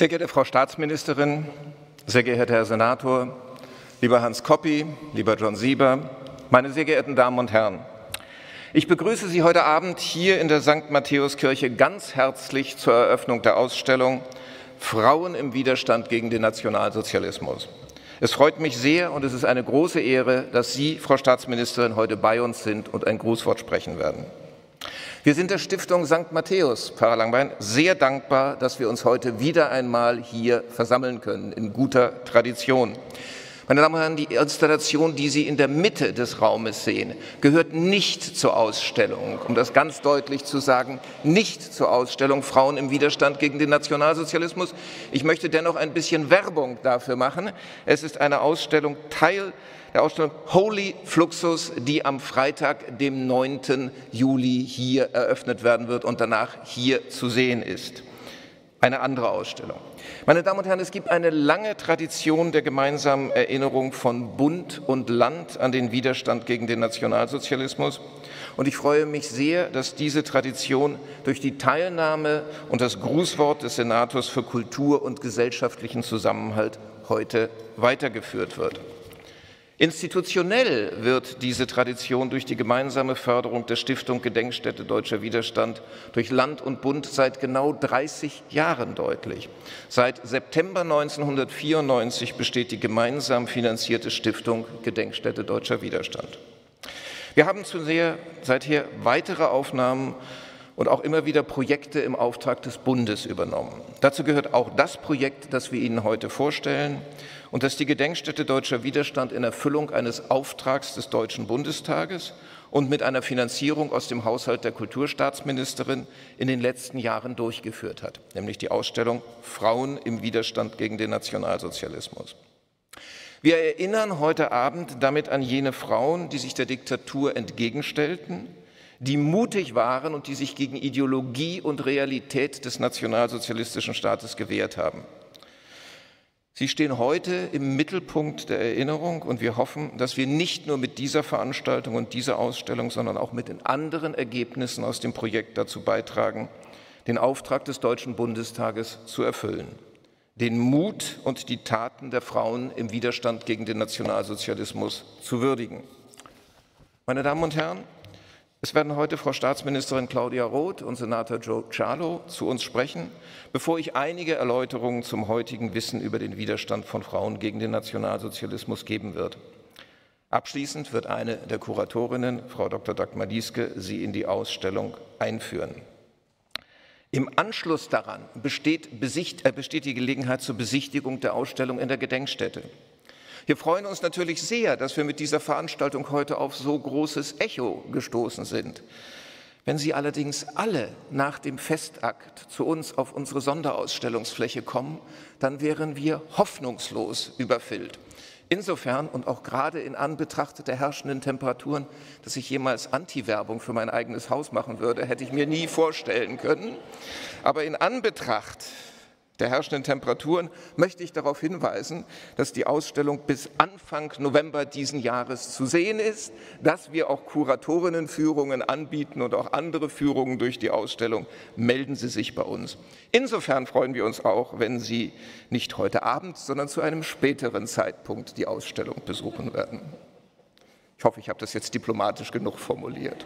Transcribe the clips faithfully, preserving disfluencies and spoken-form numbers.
Sehr geehrte Frau Staatsministerin, sehr geehrter Herr Senator, lieber Hans Koppi, lieber John Sieber, meine sehr geehrten Damen und Herren, ich begrüße Sie heute Abend hier in der Sankt Matthäus-Kirche ganz herzlich zur Eröffnung der Ausstellung Frauen im Widerstand gegen den Nationalsozialismus. Es freut mich sehr und es ist eine große Ehre, dass Sie, Frau Staatsministerin, heute bei uns sind und ein Grußwort sprechen werden. Wir sind der Stiftung Sankt Matthäus, Pfarrer Langbein, sehr dankbar, dass wir uns heute wieder einmal hier versammeln können, in guter Tradition. Meine Damen und Herren, die Installation, die Sie in der Mitte des Raumes sehen, gehört nicht zur Ausstellung, um das ganz deutlich zu sagen, nicht zur Ausstellung Frauen im Widerstand gegen den Nationalsozialismus. Ich möchte dennoch ein bisschen Werbung dafür machen. Es ist eine Ausstellung, Teil der Ausstellung Holy Fluxus, die am Freitag, dem neunten Juli, hier eröffnet werden wird und danach hier zu sehen ist. Eine andere Ausstellung. Meine Damen und Herren, es gibt eine lange Tradition der gemeinsamen Erinnerung von Bund und Land an den Widerstand gegen den Nationalsozialismus. Und ich freue mich sehr, dass diese Tradition durch die Teilnahme und das Grußwort des Senators für Kultur und gesellschaftlichen Zusammenhalt heute weitergeführt wird. Institutionell wird diese Tradition durch die gemeinsame Förderung der Stiftung Gedenkstätte Deutscher Widerstand durch Land und Bund seit genau dreißig Jahren deutlich. Seit September neunzehnhundertvierundneunzig besteht die gemeinsam finanzierte Stiftung Gedenkstätte Deutscher Widerstand. Wir haben seither weitere Aufnahmen und auch immer wieder Projekte im Auftrag des Bundes übernommen. Dazu gehört auch das Projekt, das wir Ihnen heute vorstellen und das die Gedenkstätte Deutscher Widerstand in Erfüllung eines Auftrags des Deutschen Bundestages und mit einer Finanzierung aus dem Haushalt der Kulturstaatsministerin in den letzten Jahren durchgeführt hat, nämlich die Ausstellung Frauen im Widerstand gegen den Nationalsozialismus. Wir erinnern heute Abend damit an jene Frauen, die sich der Diktatur entgegenstellten, die mutig waren und die sich gegen Ideologie und Realität des nationalsozialistischen Staates gewehrt haben. Sie stehen heute im Mittelpunkt der Erinnerung und wir hoffen, dass wir nicht nur mit dieser Veranstaltung und dieser Ausstellung, sondern auch mit den anderen Ergebnissen aus dem Projekt dazu beitragen, den Auftrag des Deutschen Bundestages zu erfüllen, den Mut und die Taten der Frauen im Widerstand gegen den Nationalsozialismus zu würdigen. Meine Damen und Herren, es werden heute Frau Staatsministerin Claudia Roth und Senator Joe Chialo zu uns sprechen, bevor ich einige Erläuterungen zum heutigen Wissen über den Widerstand von Frauen gegen den Nationalsozialismus geben wird. Abschließend wird eine der Kuratorinnen, Frau Doktor Dagmar Lieske, Sie in die Ausstellung einführen. Im Anschluss daran besteht, besicht, äh, besteht die Gelegenheit zur Besichtigung der Ausstellung in der Gedenkstätte. Wir freuen uns natürlich sehr, dass wir mit dieser Veranstaltung heute auf so großes Echo gestoßen sind. Wenn Sie allerdings alle nach dem Festakt zu uns auf unsere Sonderausstellungsfläche kommen, dann wären wir hoffnungslos überfüllt. Insofern und auch gerade in Anbetracht der herrschenden Temperaturen, dass ich jemals Anti-Werbung für mein eigenes Haus machen würde, hätte ich mir nie vorstellen können. Aber in Anbetracht der herrschenden Temperaturen möchte ich darauf hinweisen, dass die Ausstellung bis Anfang November diesen Jahres zu sehen ist, dass wir auch Kuratorinnenführungen anbieten und auch andere Führungen durch die Ausstellung. Melden Sie sich bei uns. Insofern freuen wir uns auch, wenn Sie nicht heute Abend, sondern zu einem späteren Zeitpunkt die Ausstellung besuchen werden. Ich hoffe, ich habe das jetzt diplomatisch genug formuliert.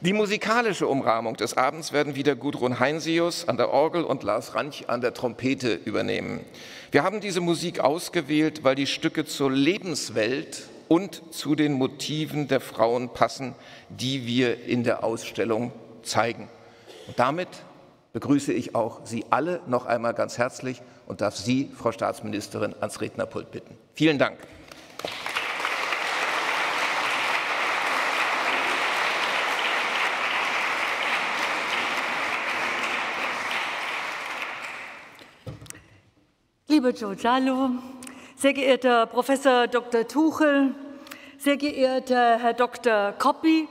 Die musikalische Umrahmung des Abends werden wieder Gudrun Heinsius an der Orgel und Lars Ranch an der Trompete übernehmen. Wir haben diese Musik ausgewählt, weil die Stücke zur Lebenswelt und zu den Motiven der Frauen passen, die wir in der Ausstellung zeigen. Und damit begrüße ich auch Sie alle noch einmal ganz herzlich und darf Sie, Frau Staatsministerin, ans Rednerpult bitten. Vielen Dank. Liebe Joe Chialo, sehr geehrter Professor Doktor Tuchel, sehr geehrter Herr Doktor Koppi,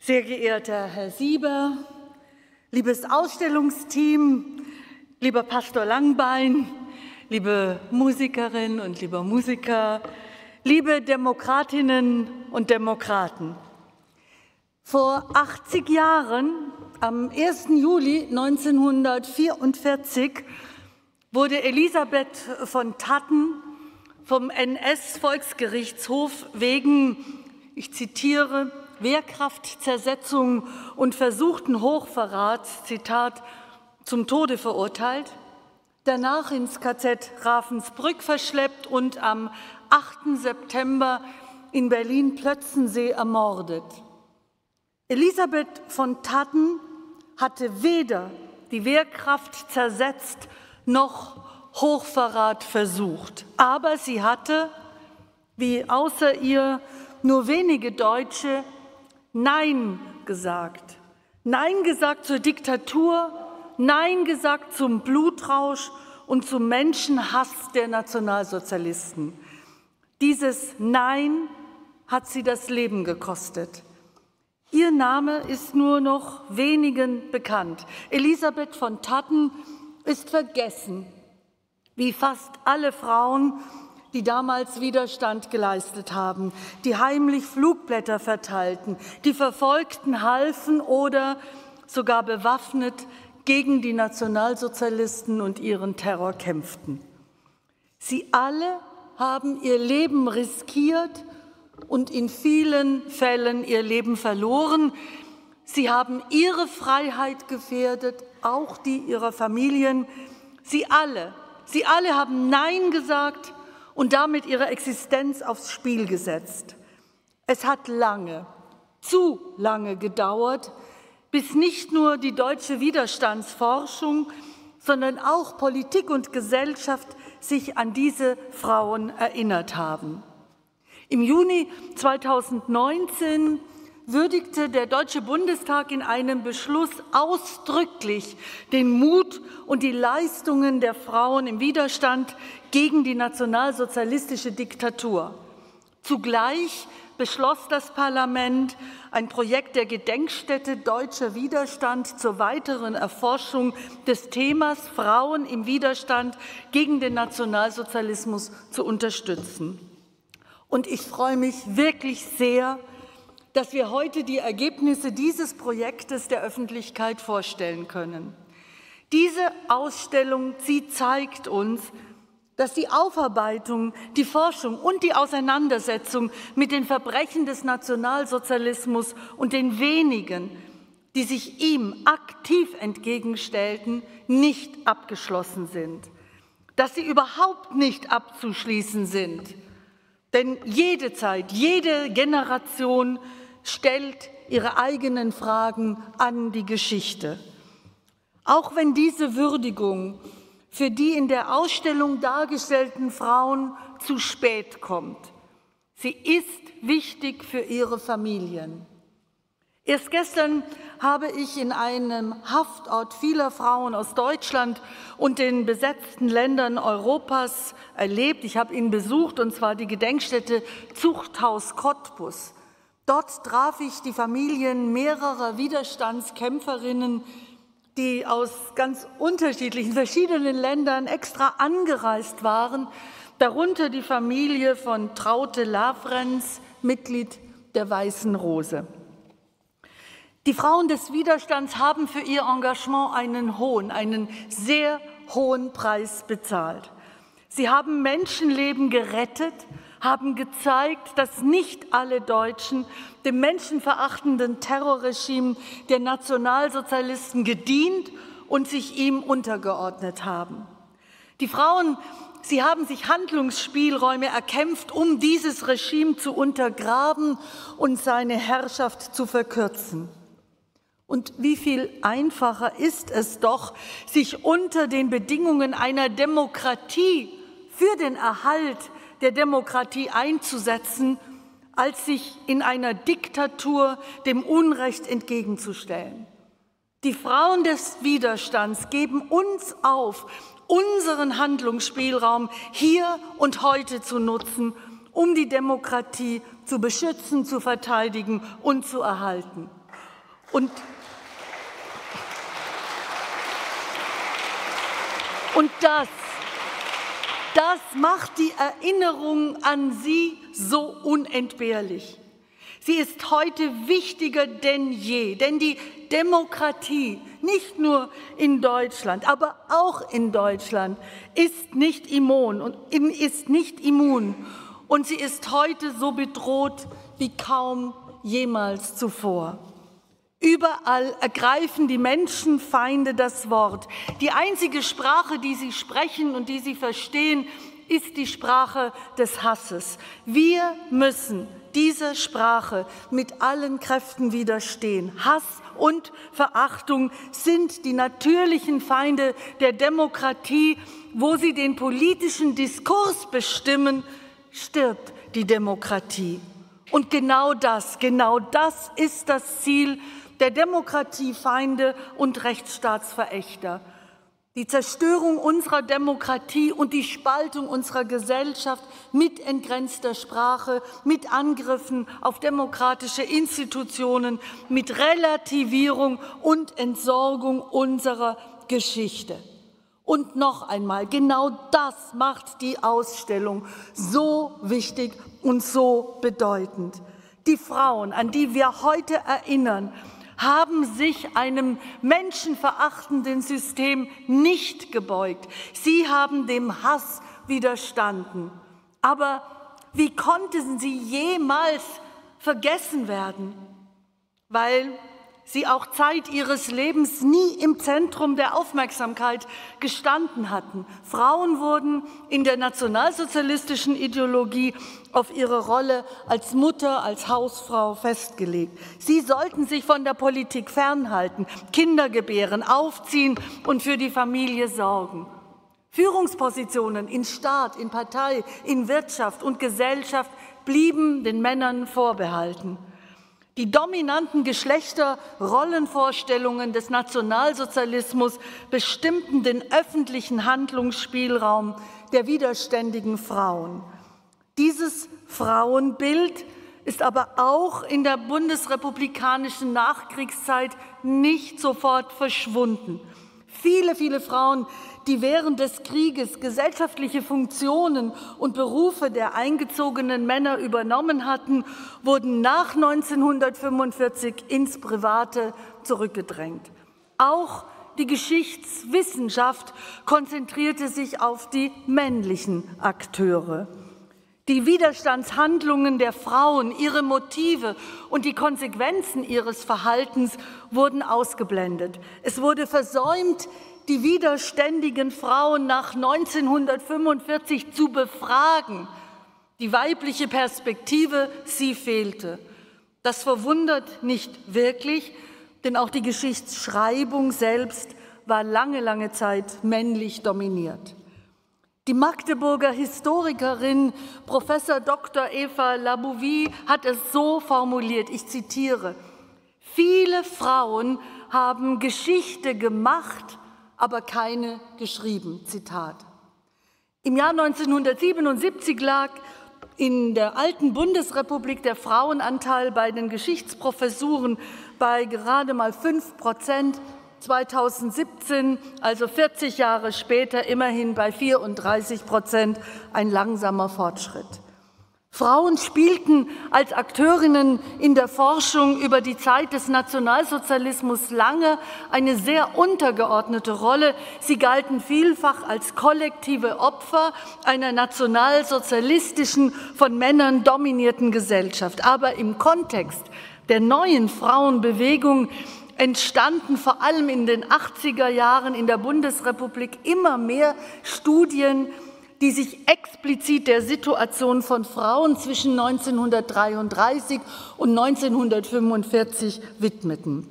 sehr geehrter Herr Sieber, liebes Ausstellungsteam, lieber Pastor Langbein, liebe Musikerinnen und lieber Musiker, liebe Demokratinnen und Demokraten. Vor achtzig Jahren, am ersten Juli neunzehnhundertvierundvierzig, wurde Elisabeth von Thadden vom N S-Volksgerichtshof wegen, ich zitiere, Wehrkraftzersetzung und versuchten Hochverrats, Zitat, zum Tode verurteilt, danach ins K Z Ravensbrück verschleppt und am achten September in Berlin-Plötzensee ermordet. Elisabeth von Thadden hatte weder die Wehrkraft zersetzt noch Hochverrat versucht. Aber sie hatte, wie außer ihr nur wenige Deutsche, Nein gesagt. Nein gesagt zur Diktatur, Nein gesagt zum Blutrausch und zum Menschenhass der Nationalsozialisten. Dieses Nein hat sie das Leben gekostet. Ihr Name ist nur noch wenigen bekannt. Elisabeth von Thadden ist vergessen, wie fast alle Frauen, die damals Widerstand geleistet haben, die heimlich Flugblätter verteilten, die Verfolgten halfen oder sogar bewaffnet gegen die Nationalsozialisten und ihren Terror kämpften. Sie alle haben ihr Leben riskiert und in vielen Fällen ihr Leben verloren. Sie haben ihre Freiheit gefährdet, auch die ihrer Familien. Sie alle, sie alle haben Nein gesagt und damit ihre Existenz aufs Spiel gesetzt. Es hat lange, zu lange gedauert, bis nicht nur die deutsche Widerstandsforschung, sondern auch Politik und Gesellschaft sich an diese Frauen erinnert haben. Im Juni zweitausendneunzehn würdigte der Deutsche Bundestag in einem Beschluss ausdrücklich den Mut und die Leistungen der Frauen im Widerstand gegen die nationalsozialistische Diktatur. Zugleich beschloss das Parlament, ein Projekt der Gedenkstätte Deutscher Widerstand zur weiteren Erforschung des Themas Frauen im Widerstand gegen den Nationalsozialismus zu unterstützen. Und ich freue mich wirklich sehr, dass wir heute die Ergebnisse dieses Projektes der Öffentlichkeit vorstellen können. Diese Ausstellung, sie zeigt uns, dass die Aufarbeitung, die Forschung und die Auseinandersetzung mit den Verbrechen des Nationalsozialismus und den wenigen, die sich ihm aktiv entgegenstellten, nicht abgeschlossen sind, dass sie überhaupt nicht abzuschließen sind. Denn jede Zeit, jede Generation stellt ihre eigenen Fragen an die Geschichte. Auch wenn diese Würdigung für die in der Ausstellung dargestellten Frauen zu spät kommt, sie ist wichtig für ihre Familien. Erst gestern habe ich in einem Haftort vieler Frauen aus Deutschland und den besetzten Ländern Europas erlebt. Ich habe ihn besucht, und zwar die Gedenkstätte Zuchthaus Cottbus. Dort traf ich die Familien mehrerer Widerstandskämpferinnen, die aus ganz unterschiedlichen, verschiedenen Ländern extra angereist waren, darunter die Familie von Traute Lafrenz, Mitglied der Weißen Rose. Die Frauen des Widerstands haben für ihr Engagement einen hohen, einen sehr hohen Preis bezahlt. Sie haben Menschenleben gerettet, haben gezeigt, dass nicht alle Deutschen dem menschenverachtenden Terrorregime der Nationalsozialisten gedient und sich ihm untergeordnet haben. Die Frauen, sie haben sich Handlungsspielräume erkämpft, um dieses Regime zu untergraben und seine Herrschaft zu verkürzen. Und wie viel einfacher ist es doch, sich unter den Bedingungen einer Demokratie für den Erhalt der Demokratie einzusetzen, als sich in einer Diktatur dem Unrecht entgegenzustellen. Die Frauen des Widerstands geben uns auf, unseren Handlungsspielraum hier und heute zu nutzen, um die Demokratie zu beschützen, zu verteidigen und zu erhalten. Und Und das, das macht die Erinnerung an sie so unentbehrlich. Sie ist heute wichtiger denn je, denn die Demokratie, nicht nur in Deutschland, aber auch in Deutschland, ist nicht immun und ist nicht immun. Und sie ist heute so bedroht wie kaum jemals zuvor. Überall ergreifen die Menschenfeinde das Wort. Die einzige Sprache, die sie sprechen und die sie verstehen, ist die Sprache des Hasses. Wir müssen dieser Sprache mit allen Kräften widerstehen. Hass und Verachtung sind die natürlichen Feinde der Demokratie. Wo sie den politischen Diskurs bestimmen, stirbt die Demokratie. Und genau das, genau das ist das Ziel der Demokratiefeinde und Rechtsstaatsverächter. Die Zerstörung unserer Demokratie und die Spaltung unserer Gesellschaft mit entgrenzter Sprache, mit Angriffen auf demokratische Institutionen, mit Relativierung und Entsorgung unserer Geschichte. Und noch einmal, genau das macht die Ausstellung so wichtig und so bedeutend. Die Frauen, an die wir heute erinnern, haben sich einem menschenverachtenden System nicht gebeugt. Sie haben dem Hass widerstanden. Aber wie konnten sie jemals vergessen werden? Weil sie auch Zeit ihres Lebens nie im Zentrum der Aufmerksamkeit gestanden hatten. Frauen wurden in der nationalsozialistischen Ideologie auf ihre Rolle als Mutter, als Hausfrau festgelegt. Sie sollten sich von der Politik fernhalten, Kinder gebären, aufziehen und für die Familie sorgen. Führungspositionen in Staat, in Partei, in Wirtschaft und Gesellschaft blieben den Männern vorbehalten. Die dominanten Geschlechterrollenvorstellungen des Nationalsozialismus bestimmten den öffentlichen Handlungsspielraum der widerständigen Frauen. Dieses Frauenbild ist aber auch in der bundesrepublikanischen Nachkriegszeit nicht sofort verschwunden. Viele, viele Frauen, die während des Krieges gesellschaftliche Funktionen und Berufe der eingezogenen Männer übernommen hatten, wurden nach neunzehnhundertfünfundvierzig ins Private zurückgedrängt. Auch die Geschichtswissenschaft konzentrierte sich auf die männlichen Akteure. Die Widerstandshandlungen der Frauen, ihre Motive und die Konsequenzen ihres Verhaltens wurden ausgeblendet. Es wurde versäumt, die widerständigen Frauen nach neunzehnhundertfünfundvierzig zu befragen. Die weibliche Perspektive, sie fehlte. Das verwundert nicht wirklich, denn auch die Geschichtsschreibung selbst war lange, lange Zeit männlich dominiert. Die Magdeburger Historikerin Professor Doktor Eva Labouvier hat es so formuliert, ich zitiere: Viele Frauen haben Geschichte gemacht, aber keine geschrieben. Zitat. Im Jahr neunzehnhundertsiebenundsiebzig lag in der alten Bundesrepublik der Frauenanteil bei den Geschichtsprofessuren bei gerade mal fünf Prozent, zweitausendsiebzehn, also vierzig Jahre später, immerhin bei vierunddreißig Prozent, ein langsamer Fortschritt. Frauen spielten als Akteurinnen in der Forschung über die Zeit des Nationalsozialismus lange eine sehr untergeordnete Rolle. Sie galten vielfach als kollektive Opfer einer nationalsozialistischen, von Männern dominierten Gesellschaft. Aber im Kontext der neuen Frauenbewegung entstanden vor allem in den achtziger Jahren in der Bundesrepublik immer mehr Studien, die sich explizit der Situation von Frauen zwischen neunzehnhundertdreiunddreißig und neunzehnhundertfünfundvierzig widmeten.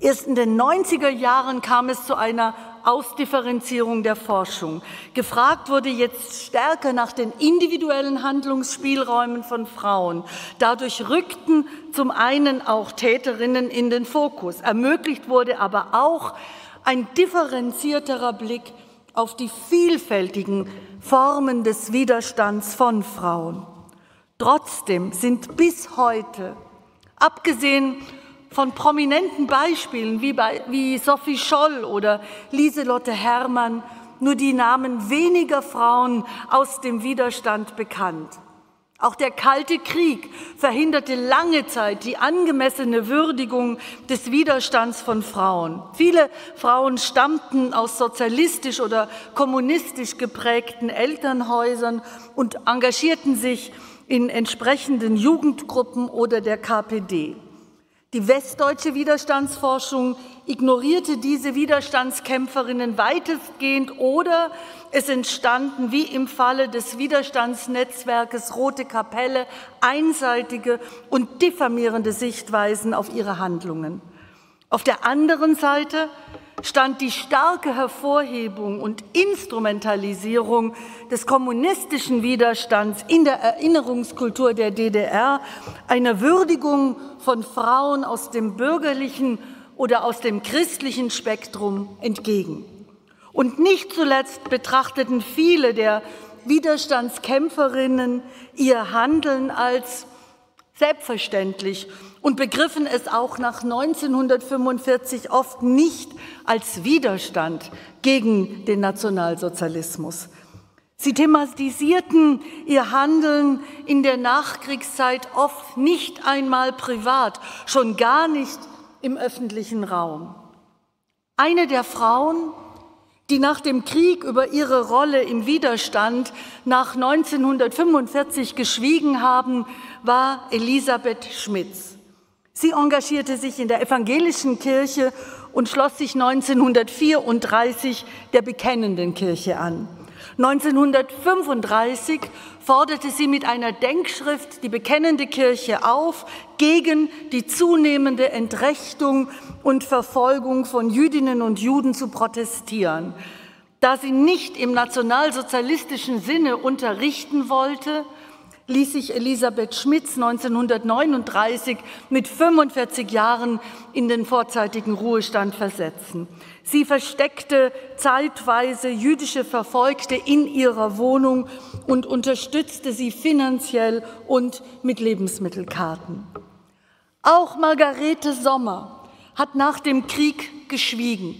Erst in den neunziger Jahren kam es zu einer Ausdifferenzierung der Forschung. Gefragt wurde jetzt stärker nach den individuellen Handlungsspielräumen von Frauen. Dadurch rückten zum einen auch Täterinnen in den Fokus. Ermöglicht wurde aber auch ein differenzierterer Blick auf die vielfältigen Formen des Widerstands von Frauen. Trotzdem sind bis heute, abgesehen von prominenten Beispielen wie, bei, wie Sophie Scholl oder Lieselotte Herrmann, nur die Namen weniger Frauen aus dem Widerstand bekannt. Auch der Kalte Krieg verhinderte lange Zeit die angemessene Würdigung des Widerstands von Frauen. Viele Frauen stammten aus sozialistisch oder kommunistisch geprägten Elternhäusern und engagierten sich in entsprechenden Jugendgruppen oder der K P D. Die westdeutsche Widerstandsforschung ignorierte diese Widerstandskämpferinnen weitestgehend oder es entstanden, wie im Falle des Widerstandsnetzwerkes Rote Kapelle, einseitige und diffamierende Sichtweisen auf ihre Handlungen. Auf der anderen Seite stand die starke Hervorhebung und Instrumentalisierung des kommunistischen Widerstands in der Erinnerungskultur der D D R, einer Würdigung von Frauen aus dem bürgerlichen oder aus dem christlichen Spektrum entgegen. Und nicht zuletzt betrachteten viele der Widerstandskämpferinnen ihr Handeln als selbstverständlich und begriffen es auch nach neunzehnhundertfünfundvierzig oft nicht als Widerstand gegen den Nationalsozialismus. Sie thematisierten ihr Handeln in der Nachkriegszeit oft nicht einmal privat, schon gar nicht im öffentlichen Raum. Eine der Frauen, die nach dem Krieg über ihre Rolle im Widerstand nach neunzehnhundertfünfundvierzig geschwiegen haben, war Elisabeth Schmitz. Sie engagierte sich in der evangelischen Kirche und schloss sich neunzehnhundertvierunddreißig der Bekennenden Kirche an. neunzehnhundertfünfunddreißig forderte sie mit einer Denkschrift die Bekennende Kirche auf, gegen die zunehmende Entrechtung und Verfolgung von Jüdinnen und Juden zu protestieren. Da sie nicht im nationalsozialistischen Sinne unterrichten wollte, ließ sich Elisabeth Schmitz neunzehnhundertneununddreißig mit fünfundvierzig Jahren in den vorzeitigen Ruhestand versetzen. Sie versteckte zeitweise jüdische Verfolgte in ihrer Wohnung und unterstützte sie finanziell und mit Lebensmittelkarten. Auch Margarete Sommer hat nach dem Krieg geschwiegen.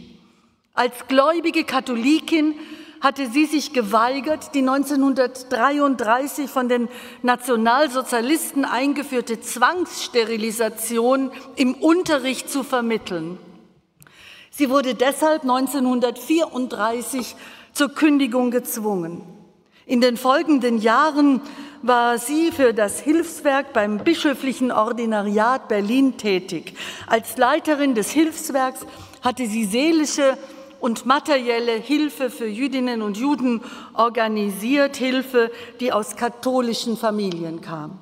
Als gläubige Katholikin hatte sie sich geweigert, die neunzehnhundertdreiunddreißig von den Nationalsozialisten eingeführte Zwangssterilisation im Unterricht zu vermitteln. Sie wurde deshalb neunzehnhundertvierunddreißig zur Kündigung gezwungen. In den folgenden Jahren war sie für das Hilfswerk beim Bischöflichen Ordinariat Berlin tätig. Als Leiterin des Hilfswerks hatte sie seelische und materielle Hilfe für Jüdinnen und Juden organisiert, Hilfe, die aus katholischen Familien kam.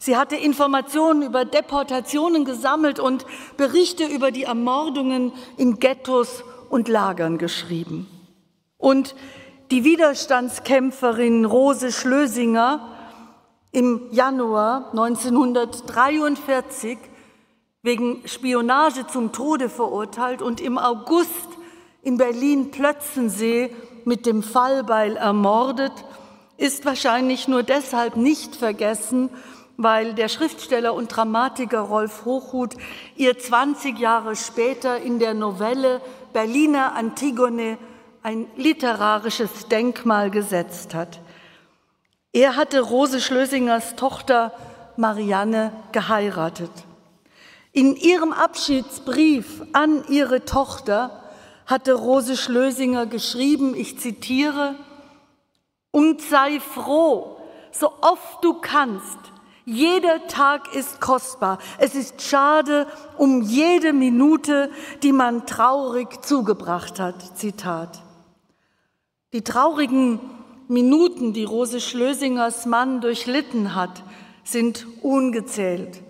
Sie hatte Informationen über Deportationen gesammelt und Berichte über die Ermordungen in Ghettos und Lagern geschrieben. Und die Widerstandskämpferin Rose Schlösinger im Januar neunzehnhundertdreiundvierzig wegen Spionage zum Tode verurteilt und im August in Berlin-Plötzensee mit dem Fallbeil ermordet, ist wahrscheinlich nur deshalb nicht vergessen, weil der Schriftsteller und Dramatiker Rolf Hochhuth ihr zwanzig Jahre später in der Novelle Berliner Antigone ein literarisches Denkmal gesetzt hat. Er hatte Rose Schlösingers Tochter Marianne geheiratet. In ihrem Abschiedsbrief an ihre Tochter hatte Rose Schlösinger geschrieben, ich zitiere, und sei froh, so oft du kannst. Jeder Tag ist kostbar. Es ist schade um jede Minute, die man traurig zugebracht hat. Zitat. Die traurigen Minuten, die Rose Schlösingers Mann durchlitten hat, sind ungezählt.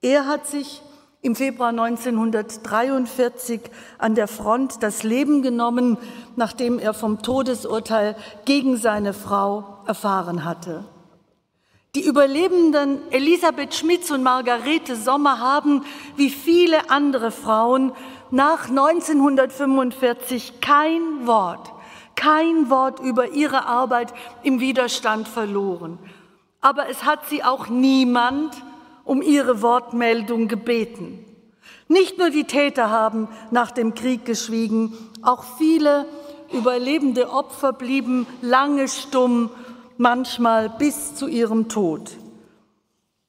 Er hat sich im Februar neunzehnhundertdreiundvierzig an der Front das Leben genommen, nachdem er vom Todesurteil gegen seine Frau erfahren hatte. Die Überlebenden Elisabeth Schmitz und Margarete Sommer haben, wie viele andere Frauen, nach neunzehnhundertfünfundvierzig kein Wort, kein Wort über ihre Arbeit im Widerstand verloren. Aber es hat sie auch niemand um ihre Wortmeldung gebeten. Nicht nur die Täter haben nach dem Krieg geschwiegen, auch viele überlebende Opfer blieben lange stumm manchmal bis zu ihrem Tod.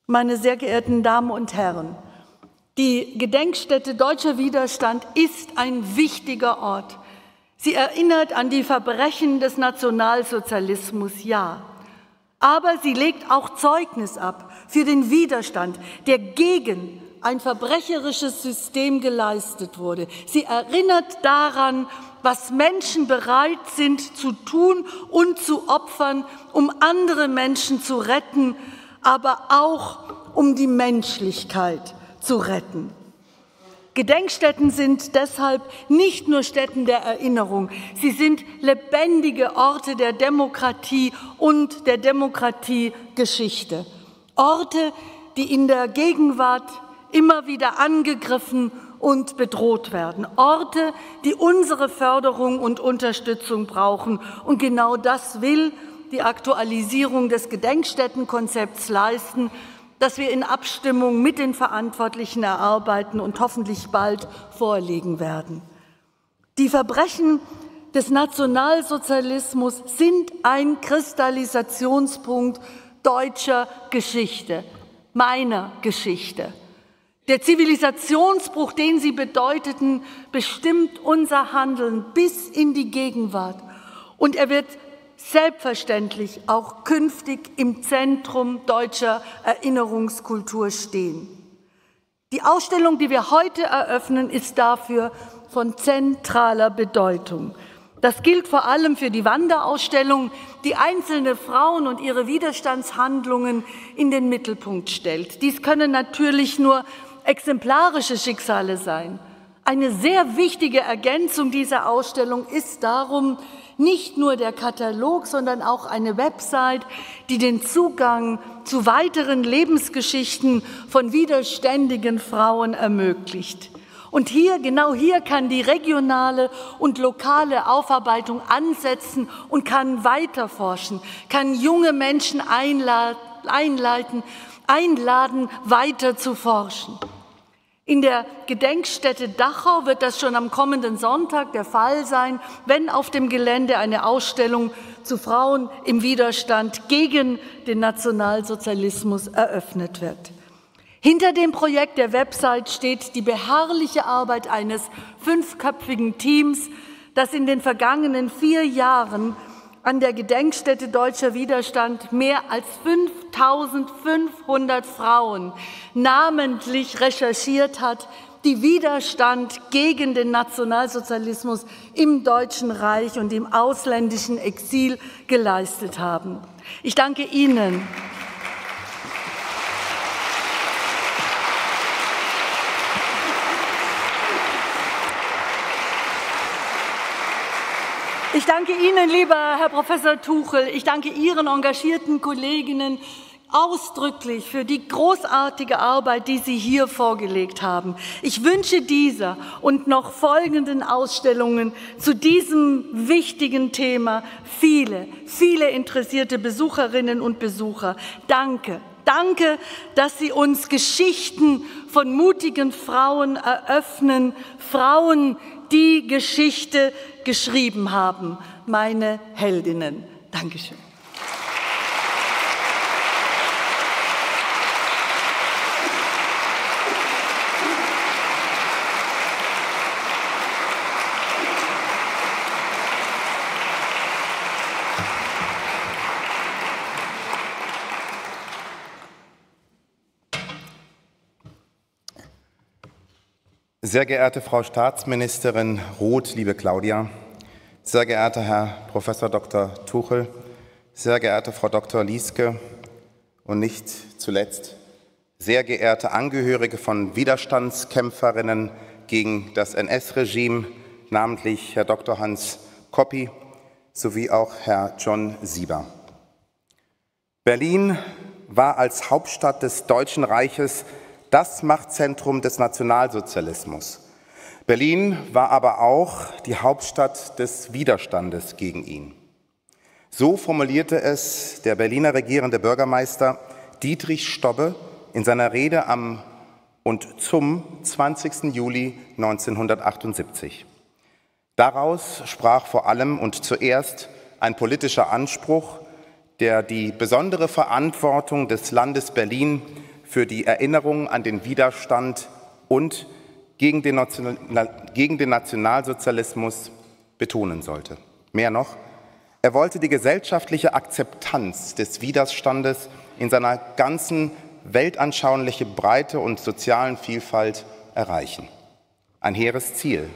Meine sehr geehrten Damen und Herren, die Gedenkstätte Deutscher Widerstand ist ein wichtiger Ort. Sie erinnert an die Verbrechen des Nationalsozialismus, ja. Aber sie legt auch Zeugnis ab für den Widerstand, der gegen ein verbrecherisches System geleistet wurde. Sie erinnert daran, was Menschen bereit sind zu tun und zu opfern, um andere Menschen zu retten, aber auch um die Menschlichkeit zu retten. Gedenkstätten sind deshalb nicht nur Stätten der Erinnerung, sie sind lebendige Orte der Demokratie und der Demokratiegeschichte. Orte, die in der Gegenwart immer wieder angegriffen und bedroht werden. Orte, die unsere Förderung und Unterstützung brauchen. Und genau das will die Aktualisierung des Gedenkstättenkonzepts leisten, das wir in Abstimmung mit den Verantwortlichen erarbeiten und hoffentlich bald vorlegen werden. Die Verbrechen des Nationalsozialismus sind ein Kristallisationspunkt deutscher Geschichte, meiner Geschichte. Der Zivilisationsbruch, den sie bedeuteten, bestimmt unser Handeln bis in die Gegenwart. Und er wird selbstverständlich auch künftig im Zentrum deutscher Erinnerungskultur stehen. Die Ausstellung, die wir heute eröffnen, ist dafür von zentraler Bedeutung. Das gilt vor allem für die Wanderausstellung, die einzelne Frauen und ihre Widerstandshandlungen in den Mittelpunkt stellt. Dies können natürlich nur exemplarische Schicksale sein. Eine sehr wichtige Ergänzung dieser Ausstellung ist darum nicht nur der Katalog, sondern auch eine Website, die den Zugang zu weiteren Lebensgeschichten von widerständigen Frauen ermöglicht. Und hier, genau hier kann die regionale und lokale Aufarbeitung ansetzen und kann weiterforschen, kann junge Menschen einladen, einladen weiter zu forschen. In der Gedenkstätte Dachau wird das schon am kommenden Sonntag der Fall sein, wenn auf dem Gelände eine Ausstellung zu Frauen im Widerstand gegen den Nationalsozialismus eröffnet wird. Hinter dem Projekt der Website steht die beharrliche Arbeit eines fünfköpfigen Teams, das in den vergangenen vier Jahren an der Gedenkstätte Deutscher Widerstand mehr als fünftausendfünfhundert Frauen namentlich recherchiert hat, die Widerstand gegen den Nationalsozialismus im Deutschen Reich und im ausländischen Exil geleistet haben. Ich danke Ihnen. Ich danke Ihnen, lieber Herr Professor Tuchel, ich danke Ihren engagierten Kolleginnen ausdrücklich für die großartige Arbeit, die Sie hier vorgelegt haben. Ich wünsche dieser und noch folgenden Ausstellungen zu diesem wichtigen Thema viele, viele interessierte Besucherinnen und Besucher. Danke. Danke, dass Sie uns Geschichten von mutigen Frauen eröffnen, Frauen, die Geschichte geschrieben haben, meine Heldinnen. Dankeschön. Sehr geehrte Frau Staatsministerin Roth, liebe Claudia, sehr geehrter Herr Professor Doktor Tuchel, sehr geehrte Frau Doktor Lieske und nicht zuletzt sehr geehrte Angehörige von Widerstandskämpferinnen gegen das N S-Regime, namentlich Herr Doktor Hans Koppi sowie auch Herr John Sieber. Berlin war als Hauptstadt des Deutschen Reiches das Machtzentrum des Nationalsozialismus. Berlin war aber auch die Hauptstadt des Widerstandes gegen ihn. So formulierte es der Berliner regierende Bürgermeister Dietrich Stobbe in seiner Rede am und zum zwanzigsten Juli neunzehnhundertachtundsiebzig. Daraus sprach vor allem und zuerst ein politischer Anspruch, der die besondere Verantwortung des Landes Berlin für die Erinnerung an den Widerstand und gegen den, National- gegen den Nationalsozialismus betonen sollte. Mehr noch, er wollte die gesellschaftliche Akzeptanz des Widerstandes in seiner ganzen weltanschaulichen Breite und sozialen Vielfalt erreichen. Ein hehres Ziel,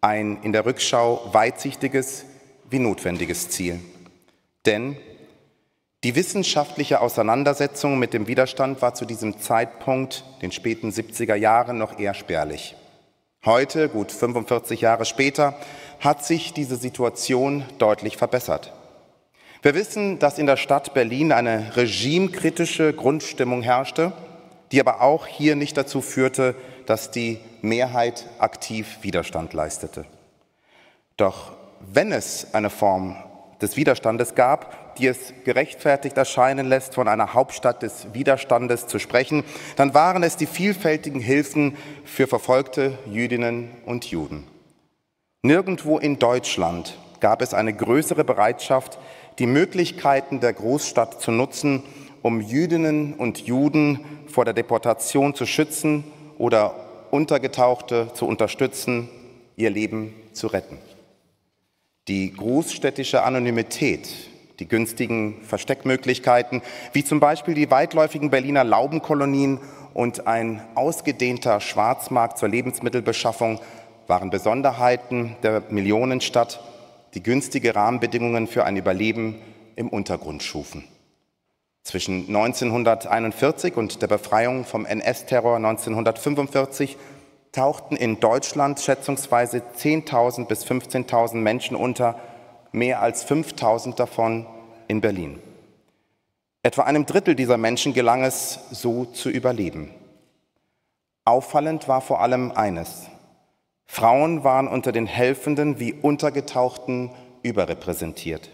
ein in der Rückschau weitsichtiges wie notwendiges Ziel. Denn die wissenschaftliche Auseinandersetzung mit dem Widerstand war zu diesem Zeitpunkt, den späten siebziger Jahren, noch eher spärlich. Heute, gut fünfundvierzig Jahre später, hat sich diese Situation deutlich verbessert. Wir wissen, dass in der Stadt Berlin eine regimekritische Grundstimmung herrschte, die aber auch hier nicht dazu führte, dass die Mehrheit aktiv Widerstand leistete. Doch wenn es eine Form des Widerstandes gab, die es gerechtfertigt erscheinen lässt, von einer Hauptstadt des Widerstandes zu sprechen, dann waren es die vielfältigen Hilfen für verfolgte Jüdinnen und Juden. Nirgendwo in Deutschland gab es eine größere Bereitschaft, die Möglichkeiten der Großstadt zu nutzen, um Jüdinnen und Juden vor der Deportation zu schützen oder Untergetauchte zu unterstützen, ihr Leben zu retten. Die großstädtische Anonymität, die günstigen Versteckmöglichkeiten, wie zum Beispiel die weitläufigen Berliner Laubenkolonien und ein ausgedehnter Schwarzmarkt zur Lebensmittelbeschaffung, waren Besonderheiten der Millionenstadt, die günstige Rahmenbedingungen für ein Überleben im Untergrund schufen. Zwischen neunzehnhunderteinundvierzig und der Befreiung vom N S-Terror neunzehnhundertfünfundvierzig tauchten in Deutschland schätzungsweise zehntausend bis fünfzehntausend Menschen unter, mehr als fünftausend davon in Berlin. Etwa einem Drittel dieser Menschen gelang es, so zu überleben. Auffallend war vor allem eines: Frauen waren unter den Helfenden wie Untergetauchten überrepräsentiert.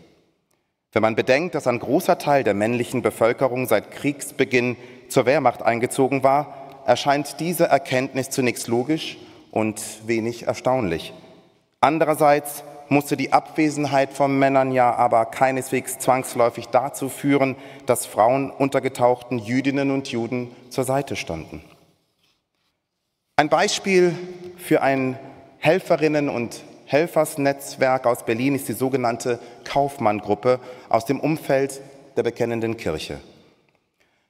Wenn man bedenkt, dass ein großer Teil der männlichen Bevölkerung seit Kriegsbeginn zur Wehrmacht eingezogen war, erscheint diese Erkenntnis zunächst logisch und wenig erstaunlich. Andererseits musste die Abwesenheit von Männern ja aber keineswegs zwangsläufig dazu führen, dass Frauen untergetauchten Jüdinnen und Juden zur Seite standen. Ein Beispiel für ein Helferinnen- und Helfersnetzwerk aus Berlin ist die sogenannte Kaufmann-Gruppe aus dem Umfeld der Bekennenden Kirche.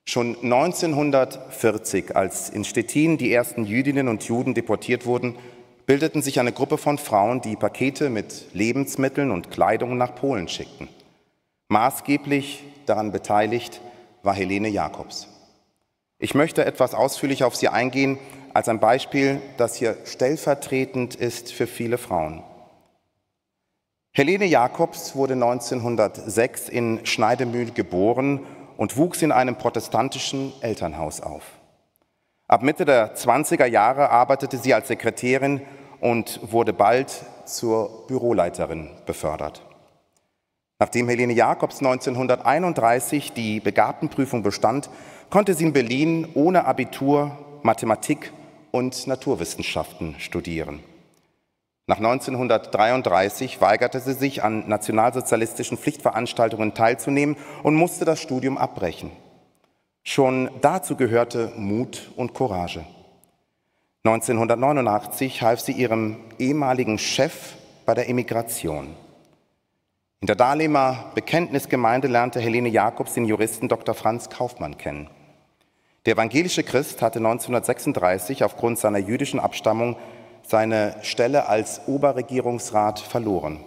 Schon neunzehnhundertvierzig, als in Stettin die ersten Jüdinnen und Juden deportiert wurden, bildeten sich eine Gruppe von Frauen, die Pakete mit Lebensmitteln und Kleidung nach Polen schickten. Maßgeblich daran beteiligt war Helene Jacobs. Ich möchte etwas ausführlicher auf sie eingehen, als ein Beispiel, das hier stellvertretend ist für viele Frauen. Helene Jacobs wurde neunzehnhundertsechs in Schneidemühl geboren und wuchs in einem protestantischen Elternhaus auf. Ab Mitte der zwanziger Jahre arbeitete sie als Sekretärin und wurde bald zur Büroleiterin befördert. Nachdem Helene Jacobs neunzehnhunderteinunddreißig die Begabtenprüfung bestand, konnte sie in Berlin ohne Abitur Mathematik und Naturwissenschaften studieren. Nach neunzehnhundertdreiunddreißig weigerte sie sich, an nationalsozialistischen Pflichtveranstaltungen teilzunehmen und musste das Studium abbrechen. Schon dazu gehörte Mut und Courage. neunzehnhundertneunundachtzig half sie ihrem ehemaligen Chef bei der Emigration. In der Dahlemer Bekenntnisgemeinde lernte Helene Jacobs den Juristen Doktor Franz Kaufmann kennen. Der evangelische Christ hatte neunzehnhundertsechsunddreißig aufgrund seiner jüdischen Abstammung seine Stelle als Oberregierungsrat verloren.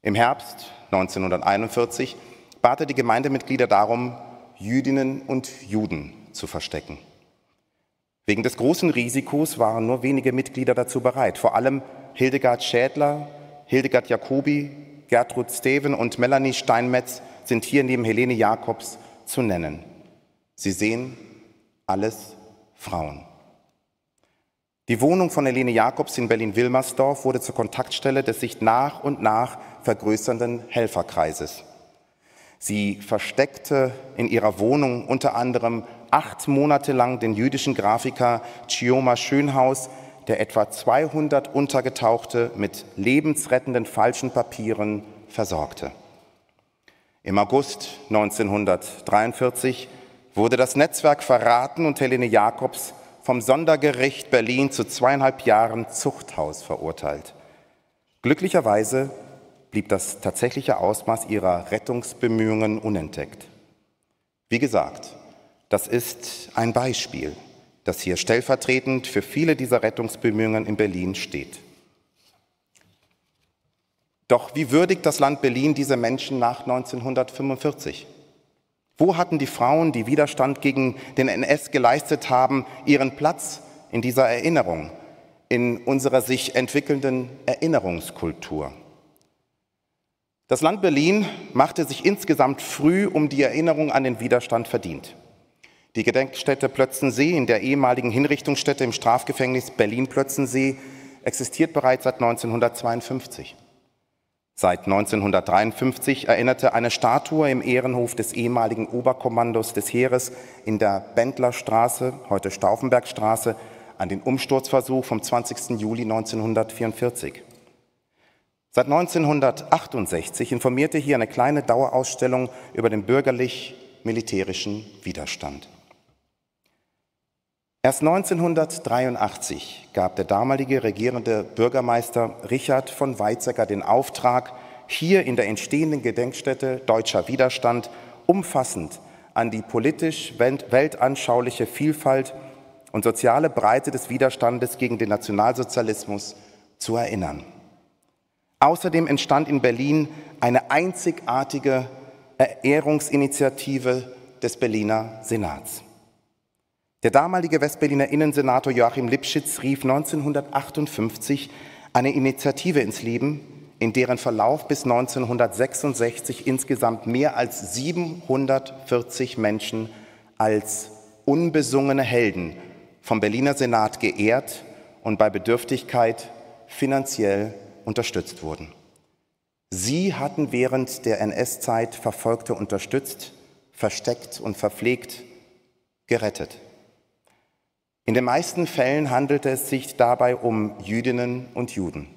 Im Herbst neunzehnhunderteinundvierzig bat er die Gemeindemitglieder darum, Jüdinnen und Juden zu verstecken. Wegen des großen Risikos waren nur wenige Mitglieder dazu bereit, vor allem Hildegard Schädler, Hildegard Jacobi, Gertrud Steven und Melanie Steinmetz sind hier neben Helene Jacobs zu nennen. Sie sehen, alles Frauen. Die Wohnung von Helene Jacobs in Berlin-Wilmersdorf wurde zur Kontaktstelle des sich nach und nach vergrößernden Helferkreises. Sie versteckte in ihrer Wohnung unter anderem acht Monate lang den jüdischen Grafiker Chioma Schönhaus, der etwa zweihundert Untergetauchte mit lebensrettenden falschen Papieren versorgte. Im August neunzehnhundertdreiundvierzig wurde das Netzwerk verraten und Helene Jacobs vom Sondergericht Berlin zu zweieinhalb Jahren Zuchthaus verurteilt. Glücklicherweise blieb das tatsächliche Ausmaß ihrer Rettungsbemühungen unentdeckt. Wie gesagt, das ist ein Beispiel, das hier stellvertretend für viele dieser Rettungsbemühungen in Berlin steht. Doch wie würdigt das Land Berlin diese Menschen nach neunzehnhundertfünfundvierzig? Wo hatten die Frauen, die Widerstand gegen den N S geleistet haben, ihren Platz in dieser Erinnerung, in unserer sich entwickelnden Erinnerungskultur? Das Land Berlin machte sich insgesamt früh um die Erinnerung an den Widerstand verdient. Die Gedenkstätte Plötzensee in der ehemaligen Hinrichtungsstätte im Strafgefängnis Berlin-Plötzensee existiert bereits seit neunzehnhundertzweiundfünfzig. Seit neunzehnhundertdreiundfünfzig erinnerte eine Statue im Ehrenhof des ehemaligen Oberkommandos des Heeres in der Bendlerstraße, heute Stauffenbergstraße, an den Umsturzversuch vom zwanzigsten Juli neunzehnhundertvierundvierzig. Seit neunzehnhundertachtundsechzig informierte hier eine kleine Dauerausstellung über den bürgerlich-militärischen Widerstand. Erst neunzehnhundertdreiundachtzig gab der damalige regierende Bürgermeister Richard von Weizsäcker den Auftrag, hier in der entstehenden Gedenkstätte Deutscher Widerstand umfassend an die politisch-weltanschauliche Vielfalt und soziale Breite des Widerstandes gegen den Nationalsozialismus zu erinnern. Außerdem entstand in Berlin eine einzigartige Ehrungsinitiative des Berliner Senats. Der damalige Westberliner Innensenator Joachim Lipschitz rief neunzehnhundertachtundfünfzig eine Initiative ins Leben, in deren Verlauf bis neunzehnhundertsechsundsechzig insgesamt mehr als siebenhundertvierzig Menschen als unbesungene Helden vom Berliner Senat geehrt und bei Bedürftigkeit finanziell unterstützt wurden. Sie hatten während der N S-Zeit Verfolgte unterstützt, versteckt und verpflegt, gerettet. In den meisten Fällen handelte es sich dabei um Jüdinnen und Juden.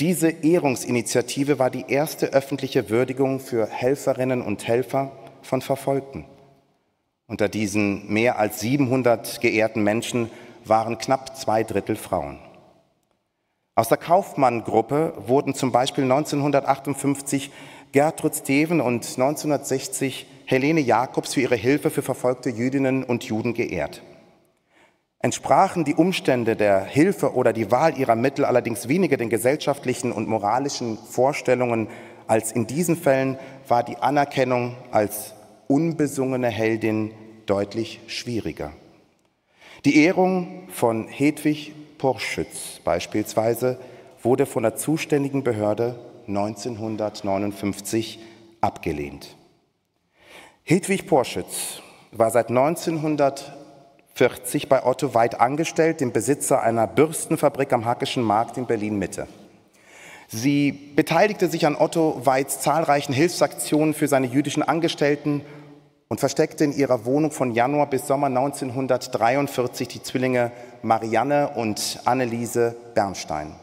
Diese Ehrungsinitiative war die erste öffentliche Würdigung für Helferinnen und Helfer von Verfolgten. Unter diesen mehr als siebenhundert geehrten Menschen waren knapp zwei Drittel Frauen. Aus der Kaufmann-Gruppe wurden zum Beispiel neunzehnhundertachtundfünfzig Gertrud Steven und neunzehnhundertsechzig Helene Jacobs für ihre Hilfe für verfolgte Jüdinnen und Juden geehrt. Entsprachen die Umstände der Hilfe oder die Wahl ihrer Mittel allerdings weniger den gesellschaftlichen und moralischen Vorstellungen als in diesen Fällen, war die Anerkennung als unbesungene Heldin deutlich schwieriger. Die Ehrung von Hedwig Porschütz beispielsweise wurde von der zuständigen Behörde neunzehnhundertneunundfünfzig abgelehnt. Hedwig Porschütz war seit neunzehnhundertvierzig bei Otto Weid angestellt, dem Besitzer einer Bürstenfabrik am Hackischen Markt in Berlin-Mitte. Sie beteiligte sich an Otto Weids zahlreichen Hilfsaktionen für seine jüdischen Angestellten und versteckte in ihrer Wohnung von Januar bis Sommer neunzehnhundertdreiundvierzig die Zwillinge Marianne und Anneliese Bernstein.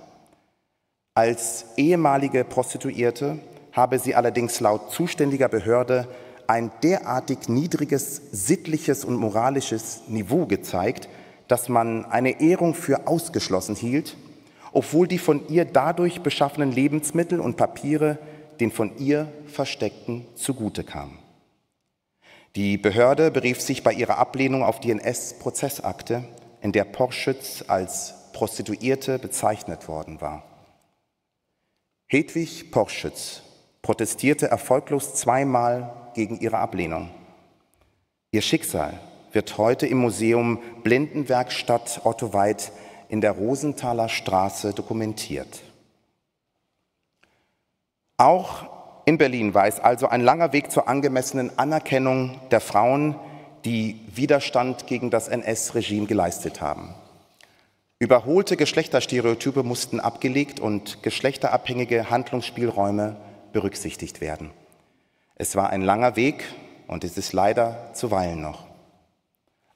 Als ehemalige Prostituierte habe sie allerdings laut zuständiger Behörde ein derartig niedriges sittliches und moralisches Niveau gezeigt, dass man eine Ehrung für ausgeschlossen hielt, obwohl die von ihr dadurch beschaffenen Lebensmittel und Papiere den von ihr Versteckten zugute kamen. Die Behörde berief sich bei ihrer Ablehnung auf die N S-Prozessakte, in der Porschütz als Prostituierte bezeichnet worden war. Hedwig Porschütz protestierte erfolglos zweimal gegen ihre Ablehnung. Ihr Schicksal wird heute im Museum Blindenwerkstatt Otto Weid in der Rosenthaler Straße dokumentiert. Auch in Berlin war es also ein langer Weg zur angemessenen Anerkennung der Frauen, die Widerstand gegen das N S-Regime geleistet haben. Überholte Geschlechterstereotype mussten abgelegt und geschlechterabhängige Handlungsspielräume berücksichtigt werden. Es war ein langer Weg und es ist leider zuweilen noch.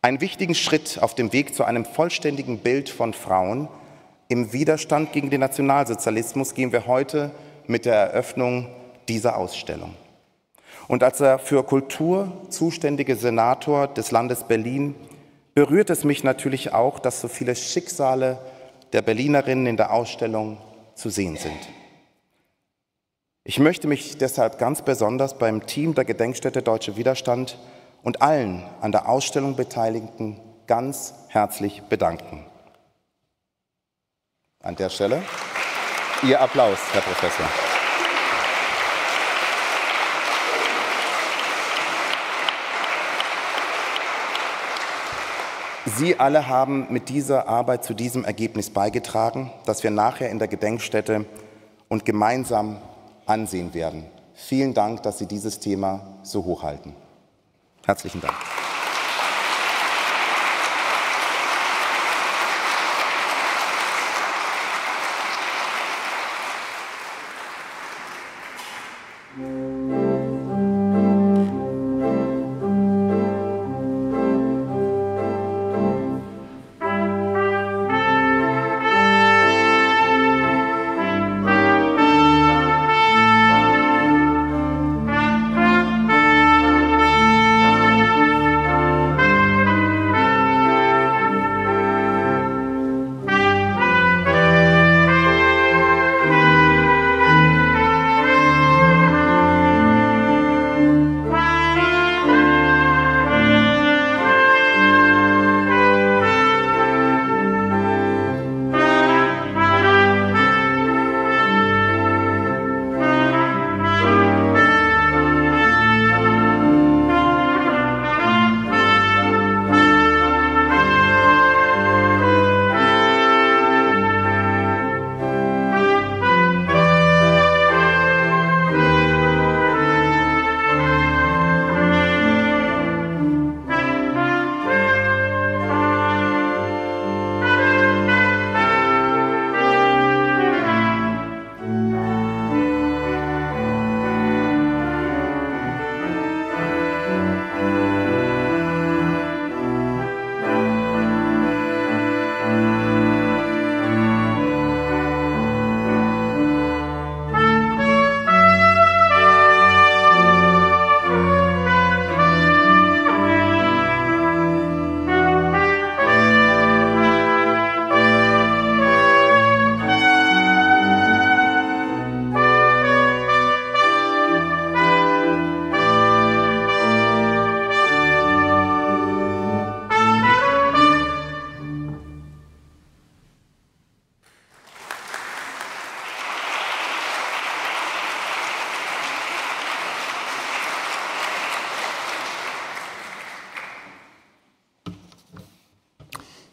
Einen wichtigen Schritt auf dem Weg zu einem vollständigen Bild von Frauen im Widerstand gegen den Nationalsozialismus gehen wir heute mit der Eröffnung dieser Ausstellung. Und als der für Kultur zuständige Senator des Landes Berlin berührt es mich natürlich auch, dass so viele Schicksale der Berlinerinnen in der Ausstellung zu sehen sind. Ich möchte mich deshalb ganz besonders beim Team der Gedenkstätte Deutscher Widerstand und allen an der Ausstellung Beteiligten ganz herzlich bedanken. An der Stelle Ihr Applaus, Herr Professor. Sie alle haben mit dieser Arbeit zu diesem Ergebnis beigetragen, das wir nachher in der Gedenkstätte und gemeinsam ansehen werden. Vielen Dank, dass Sie dieses Thema so hochhalten. Herzlichen Dank.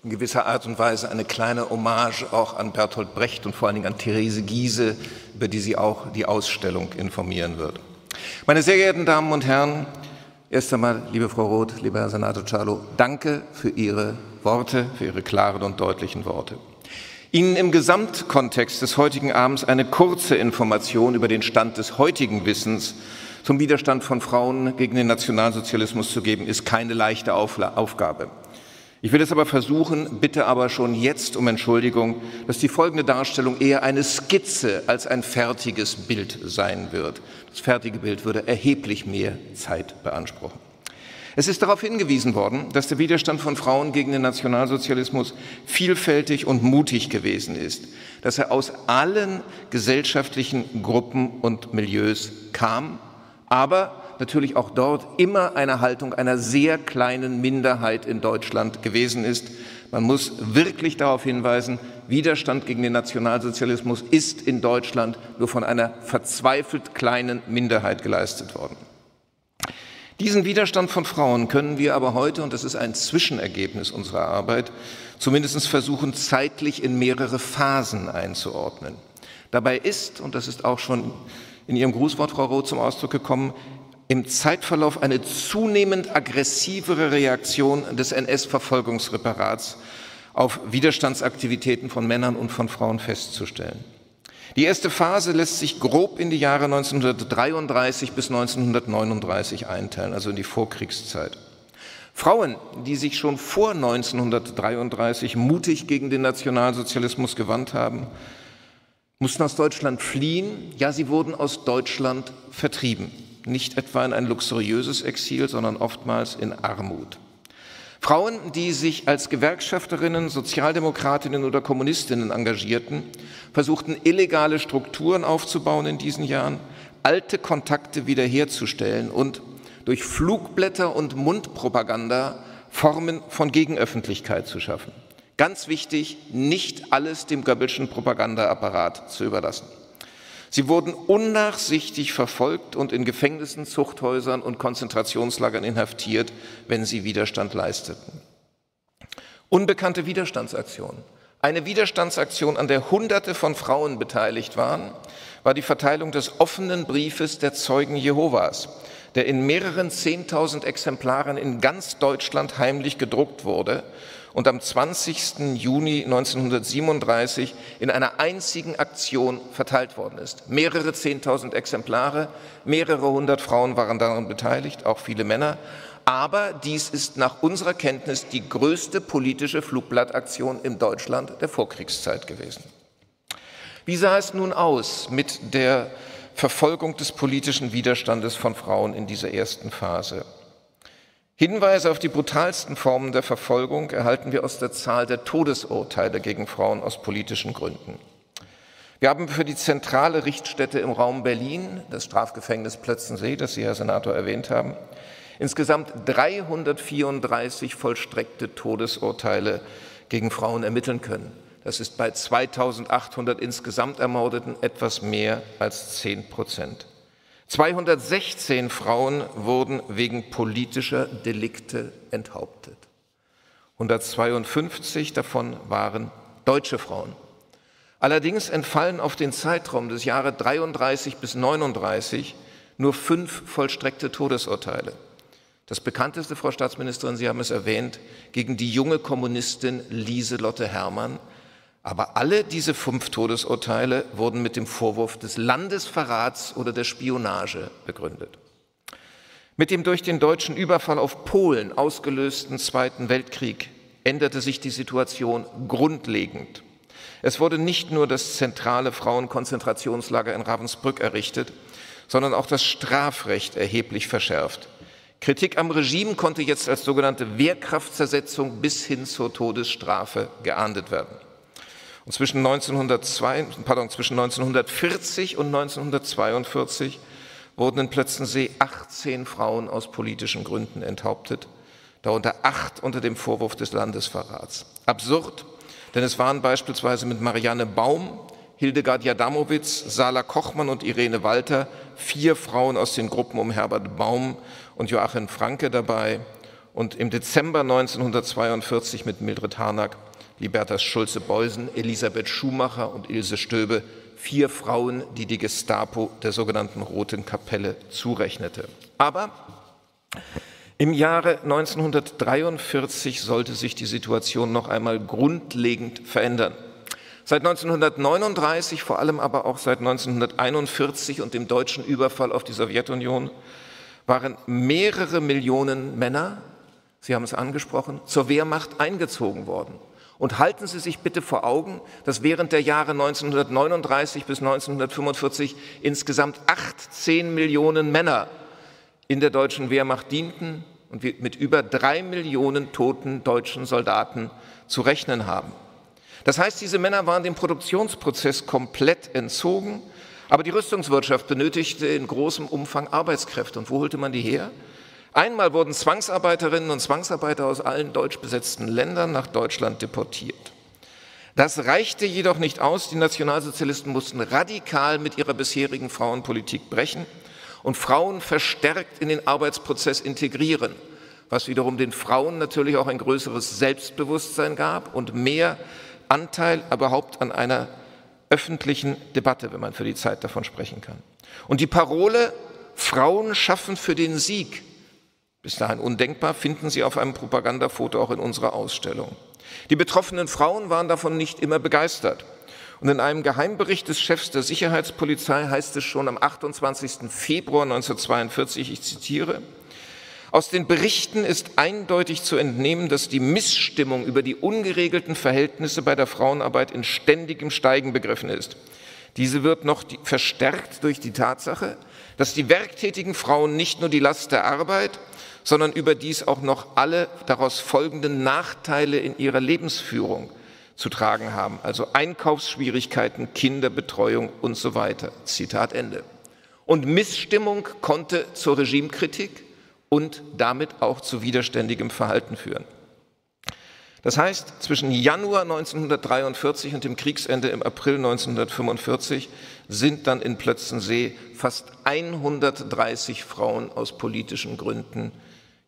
In gewisser Art und Weise eine kleine Hommage auch an Bertolt Brecht und vor allen Dingen an Therese Giehse, über die Sie auch die Ausstellung informieren wird. Meine sehr geehrten Damen und Herren, erst einmal, liebe Frau Roth, lieber Herr Senator Chialo, danke für Ihre Worte, für Ihre klaren und deutlichen Worte. Ihnen im Gesamtkontext des heutigen Abends eine kurze Information über den Stand des heutigen Wissens zum Widerstand von Frauen gegen den Nationalsozialismus zu geben, ist keine leichte Aufgabe. Ich will es aber versuchen, bitte aber schon jetzt um Entschuldigung, dass die folgende Darstellung eher eine Skizze als ein fertiges Bild sein wird. Das fertige Bild würde erheblich mehr Zeit beanspruchen. Es ist darauf hingewiesen worden, dass der Widerstand von Frauen gegen den Nationalsozialismus vielfältig und mutig gewesen ist, dass er aus allen gesellschaftlichen Gruppen und Milieus kam, aber natürlich auch dort immer eine Haltung einer sehr kleinen Minderheit in Deutschland gewesen ist. Man muss wirklich darauf hinweisen, Widerstand gegen den Nationalsozialismus ist in Deutschland nur von einer verzweifelt kleinen Minderheit geleistet worden. Diesen Widerstand von Frauen können wir aber heute, und das ist ein Zwischenergebnis unserer Arbeit, zumindest versuchen, zeitlich in mehrere Phasen einzuordnen. Dabei ist, und das ist auch schon in Ihrem Grußwort, Frau Roth, zum Ausdruck gekommen, im Zeitverlauf eine zunehmend aggressivere Reaktion des N S-Verfolgungsreparats auf Widerstandsaktivitäten von Männern und von Frauen festzustellen. Die erste Phase lässt sich grob in die Jahre neunzehnhundertdreiunddreißig bis neunzehnhundertneununddreißig einteilen, also in die Vorkriegszeit. Frauen, die sich schon vor neunzehnhundertdreiunddreißig mutig gegen den Nationalsozialismus gewandt haben, mussten aus Deutschland fliehen, ja, sie wurden aus Deutschland vertrieben. nicht etwa in ein luxuriöses Exil, sondern oftmals in Armut. Frauen, die sich als Gewerkschafterinnen, Sozialdemokratinnen oder Kommunistinnen engagierten, versuchten illegale Strukturen aufzubauen in diesen Jahren, alte Kontakte wiederherzustellen und durch Flugblätter und Mundpropaganda Formen von Gegenöffentlichkeit zu schaffen. Ganz wichtig, nicht alles dem Goebbelschen Propagandaapparat zu überlassen. Sie wurden unnachsichtig verfolgt und in Gefängnissen, Zuchthäusern und Konzentrationslagern inhaftiert, wenn sie Widerstand leisteten. Unbekannte Widerstandsaktionen. Eine Widerstandsaktion, an der Hunderte von Frauen beteiligt waren, war die Verteilung des offenen Briefes der Zeugen Jehovas, der in mehreren zehntausend Exemplaren in ganz Deutschland heimlich gedruckt wurde und am zwanzigsten Juni neunzehnhundertsiebenunddreißig in einer einzigen Aktion verteilt worden ist. Mehrere zehntausend Exemplare, mehrere hundert Frauen waren daran beteiligt, auch viele Männer. Aber dies ist nach unserer Kenntnis die größte politische Flugblattaktion in Deutschland der Vorkriegszeit gewesen. Wie sah es nun aus mit der Verfolgung des politischen Widerstandes von Frauen in dieser ersten Phase? Hinweise auf die brutalsten Formen der Verfolgung erhalten wir aus der Zahl der Todesurteile gegen Frauen aus politischen Gründen. Wir haben für die zentrale Richtstätte im Raum Berlin, das Strafgefängnis Plötzensee, das Sie, Herr Senator, erwähnt haben, insgesamt dreihundertvierunddreißig vollstreckte Todesurteile gegen Frauen ermitteln können. Das ist bei zweitausendachthundert insgesamt Ermordeten etwas mehr als zehn Prozent. zweihundertsechzehn Frauen wurden wegen politischer Delikte enthauptet. hundertzweiundfünfzig davon waren deutsche Frauen. Allerdings entfallen auf den Zeitraum des Jahres dreiunddreißig bis neununddreißig nur fünf vollstreckte Todesurteile. Das bekannteste, Frau Staatsministerin, Sie haben es erwähnt, gegen die junge Kommunistin Lieselotte Herrmann. Aber alle diese fünf Todesurteile wurden mit dem Vorwurf des Landesverrats oder der Spionage begründet. Mit dem durch den deutschen Überfall auf Polen ausgelösten Zweiten Weltkrieg änderte sich die Situation grundlegend. Es wurde nicht nur das zentrale Frauenkonzentrationslager in Ravensbrück errichtet, sondern auch das Strafrecht erheblich verschärft. Kritik am Regime konnte jetzt als sogenannte Wehrkraftzersetzung bis hin zur Todesstrafe geahndet werden. Und zwischen neunzehnhundertzwei, pardon, zwischen neunzehnhundertvierzig und neunzehnhundertzweiundvierzig wurden in Plötzensee achtzehn Frauen aus politischen Gründen enthauptet, darunter acht unter dem Vorwurf des Landesverrats. Absurd, denn es waren beispielsweise mit Marianne Baum, Hildegard Jadamowitz, Sala Kochmann und Irene Walter vier Frauen aus den Gruppen um Herbert Baum und Joachim Franke dabei und im Dezember neunzehnhundertzweiundvierzig mit Mildred Harnack, Libertas Schulze-Beusen, Elisabeth Schumacher und Ilse Stöbe, vier Frauen, die die Gestapo der sogenannten Roten Kapelle zurechnete. Aber im Jahre neunzehnhundertdreiundvierzig sollte sich die Situation noch einmal grundlegend verändern. Seit neunzehnhundertneununddreißig, vor allem aber auch seit neunzehnhunderteinundvierzig und dem deutschen Überfall auf die Sowjetunion, waren mehrere Millionen Männer, Sie haben es angesprochen, zur Wehrmacht eingezogen worden. Und halten Sie sich bitte vor Augen, dass während der Jahre neunzehnhundertneununddreißig bis neunzehnhundertfünfundvierzig insgesamt achtzehn Millionen Männer in der deutschen Wehrmacht dienten und wir mit über drei Millionen toten deutschen Soldaten zu rechnen haben. Das heißt, diese Männer waren dem Produktionsprozess komplett entzogen, aber die Rüstungswirtschaft benötigte in großem Umfang Arbeitskräfte. Und wo holte man die her? Einmal wurden Zwangsarbeiterinnen und Zwangsarbeiter aus allen deutsch besetzten Ländern nach Deutschland deportiert. Das reichte jedoch nicht aus. Die Nationalsozialisten mussten radikal mit ihrer bisherigen Frauenpolitik brechen und Frauen verstärkt in den Arbeitsprozess integrieren, was wiederum den Frauen natürlich auch ein größeres Selbstbewusstsein gab und mehr Anteil überhaupt an einer öffentlichen Debatte, wenn man für die Zeit davon sprechen kann. Und die Parole „Frauen schaffen für den Sieg“, bis dahin undenkbar, finden Sie auf einem Propagandafoto auch in unserer Ausstellung. Die betroffenen Frauen waren davon nicht immer begeistert. Und in einem Geheimbericht des Chefs der Sicherheitspolizei heißt es schon am achtundzwanzigsten Februar neunzehnhundertzweiundvierzig, ich zitiere, aus den Berichten ist eindeutig zu entnehmen, dass die Missstimmung über die ungeregelten Verhältnisse bei der Frauenarbeit in ständigem Steigen begriffen ist. Diese wird noch verstärkt durch die Tatsache, dass die werktätigen Frauen nicht nur die Last der Arbeit, sondern überdies auch noch alle daraus folgenden Nachteile in ihrer Lebensführung zu tragen haben, also Einkaufsschwierigkeiten, Kinderbetreuung und so weiter. Zitat Ende. Und Missstimmung konnte zur Regimekritik und damit auch zu widerständigem Verhalten führen. Das heißt, zwischen Januar neunzehnhundertdreiundvierzig und dem Kriegsende im April neunzehnhundertfünfundvierzig sind dann in Plötzensee fast hundertdreißig Frauen aus politischen Gründen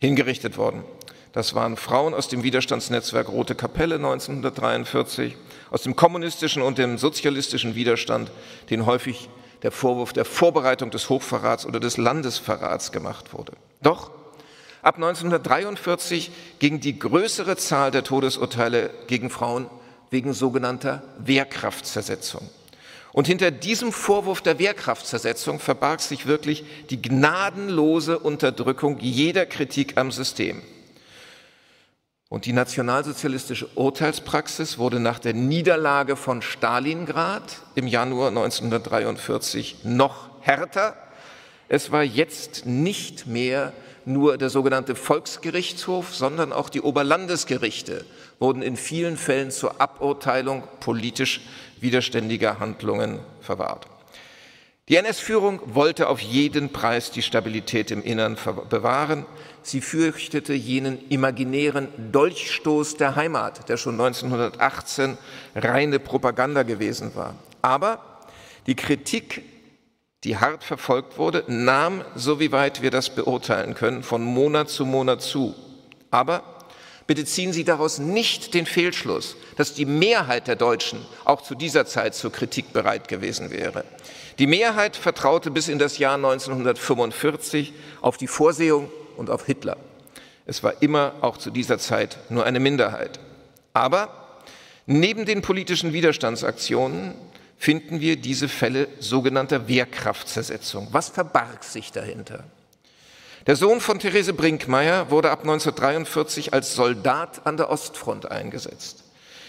hingerichtet worden. Das waren Frauen aus dem Widerstandsnetzwerk Rote Kapelle neunzehnhundertdreiundvierzig, aus dem kommunistischen und dem sozialistischen Widerstand, den häufig der Vorwurf der Vorbereitung des Hochverrats oder des Landesverrats gemacht wurde. Doch ab neunzehnhundertdreiundvierzig ging die größere Zahl der Todesurteile gegen Frauen wegen sogenannter Wehrkraftzersetzung. Und hinter diesem Vorwurf der Wehrkraftzersetzung verbarg sich wirklich die gnadenlose Unterdrückung jeder Kritik am System. Und die nationalsozialistische Urteilspraxis wurde nach der Niederlage von Stalingrad im Januar neunzehnhundertdreiundvierzig noch härter. Es war jetzt nicht mehr nur der sogenannte Volksgerichtshof, sondern auch die Oberlandesgerichte wurden in vielen Fällen zur Aburteilung politisch widerständiger Handlungen verwahrt. Die N S-Führung wollte auf jeden Preis die Stabilität im Innern bewahren. Sie fürchtete jenen imaginären Dolchstoß der Heimat, der schon neunzehnhundertachtzehn reine Propaganda gewesen war. Aber die Kritik, die hart verfolgt wurde, nahm, so wie weit wir das beurteilen können, von Monat zu Monat zu. Aber bitte ziehen Sie daraus nicht den Fehlschluss, dass die Mehrheit der Deutschen auch zu dieser Zeit zur Kritik bereit gewesen wäre. Die Mehrheit vertraute bis in das Jahr neunzehnhundertfünfundvierzig auf die Vorsehung und auf Hitler. Es war immer auch zu dieser Zeit nur eine Minderheit. Aber neben den politischen Widerstandsaktionen finden wir diese Fälle sogenannter Wehrkraftzersetzung. Was verbarg sich dahinter? Der Sohn von Therese Brinkmeier wurde ab neunzehnhundertdreiundvierzig als Soldat an der Ostfront eingesetzt.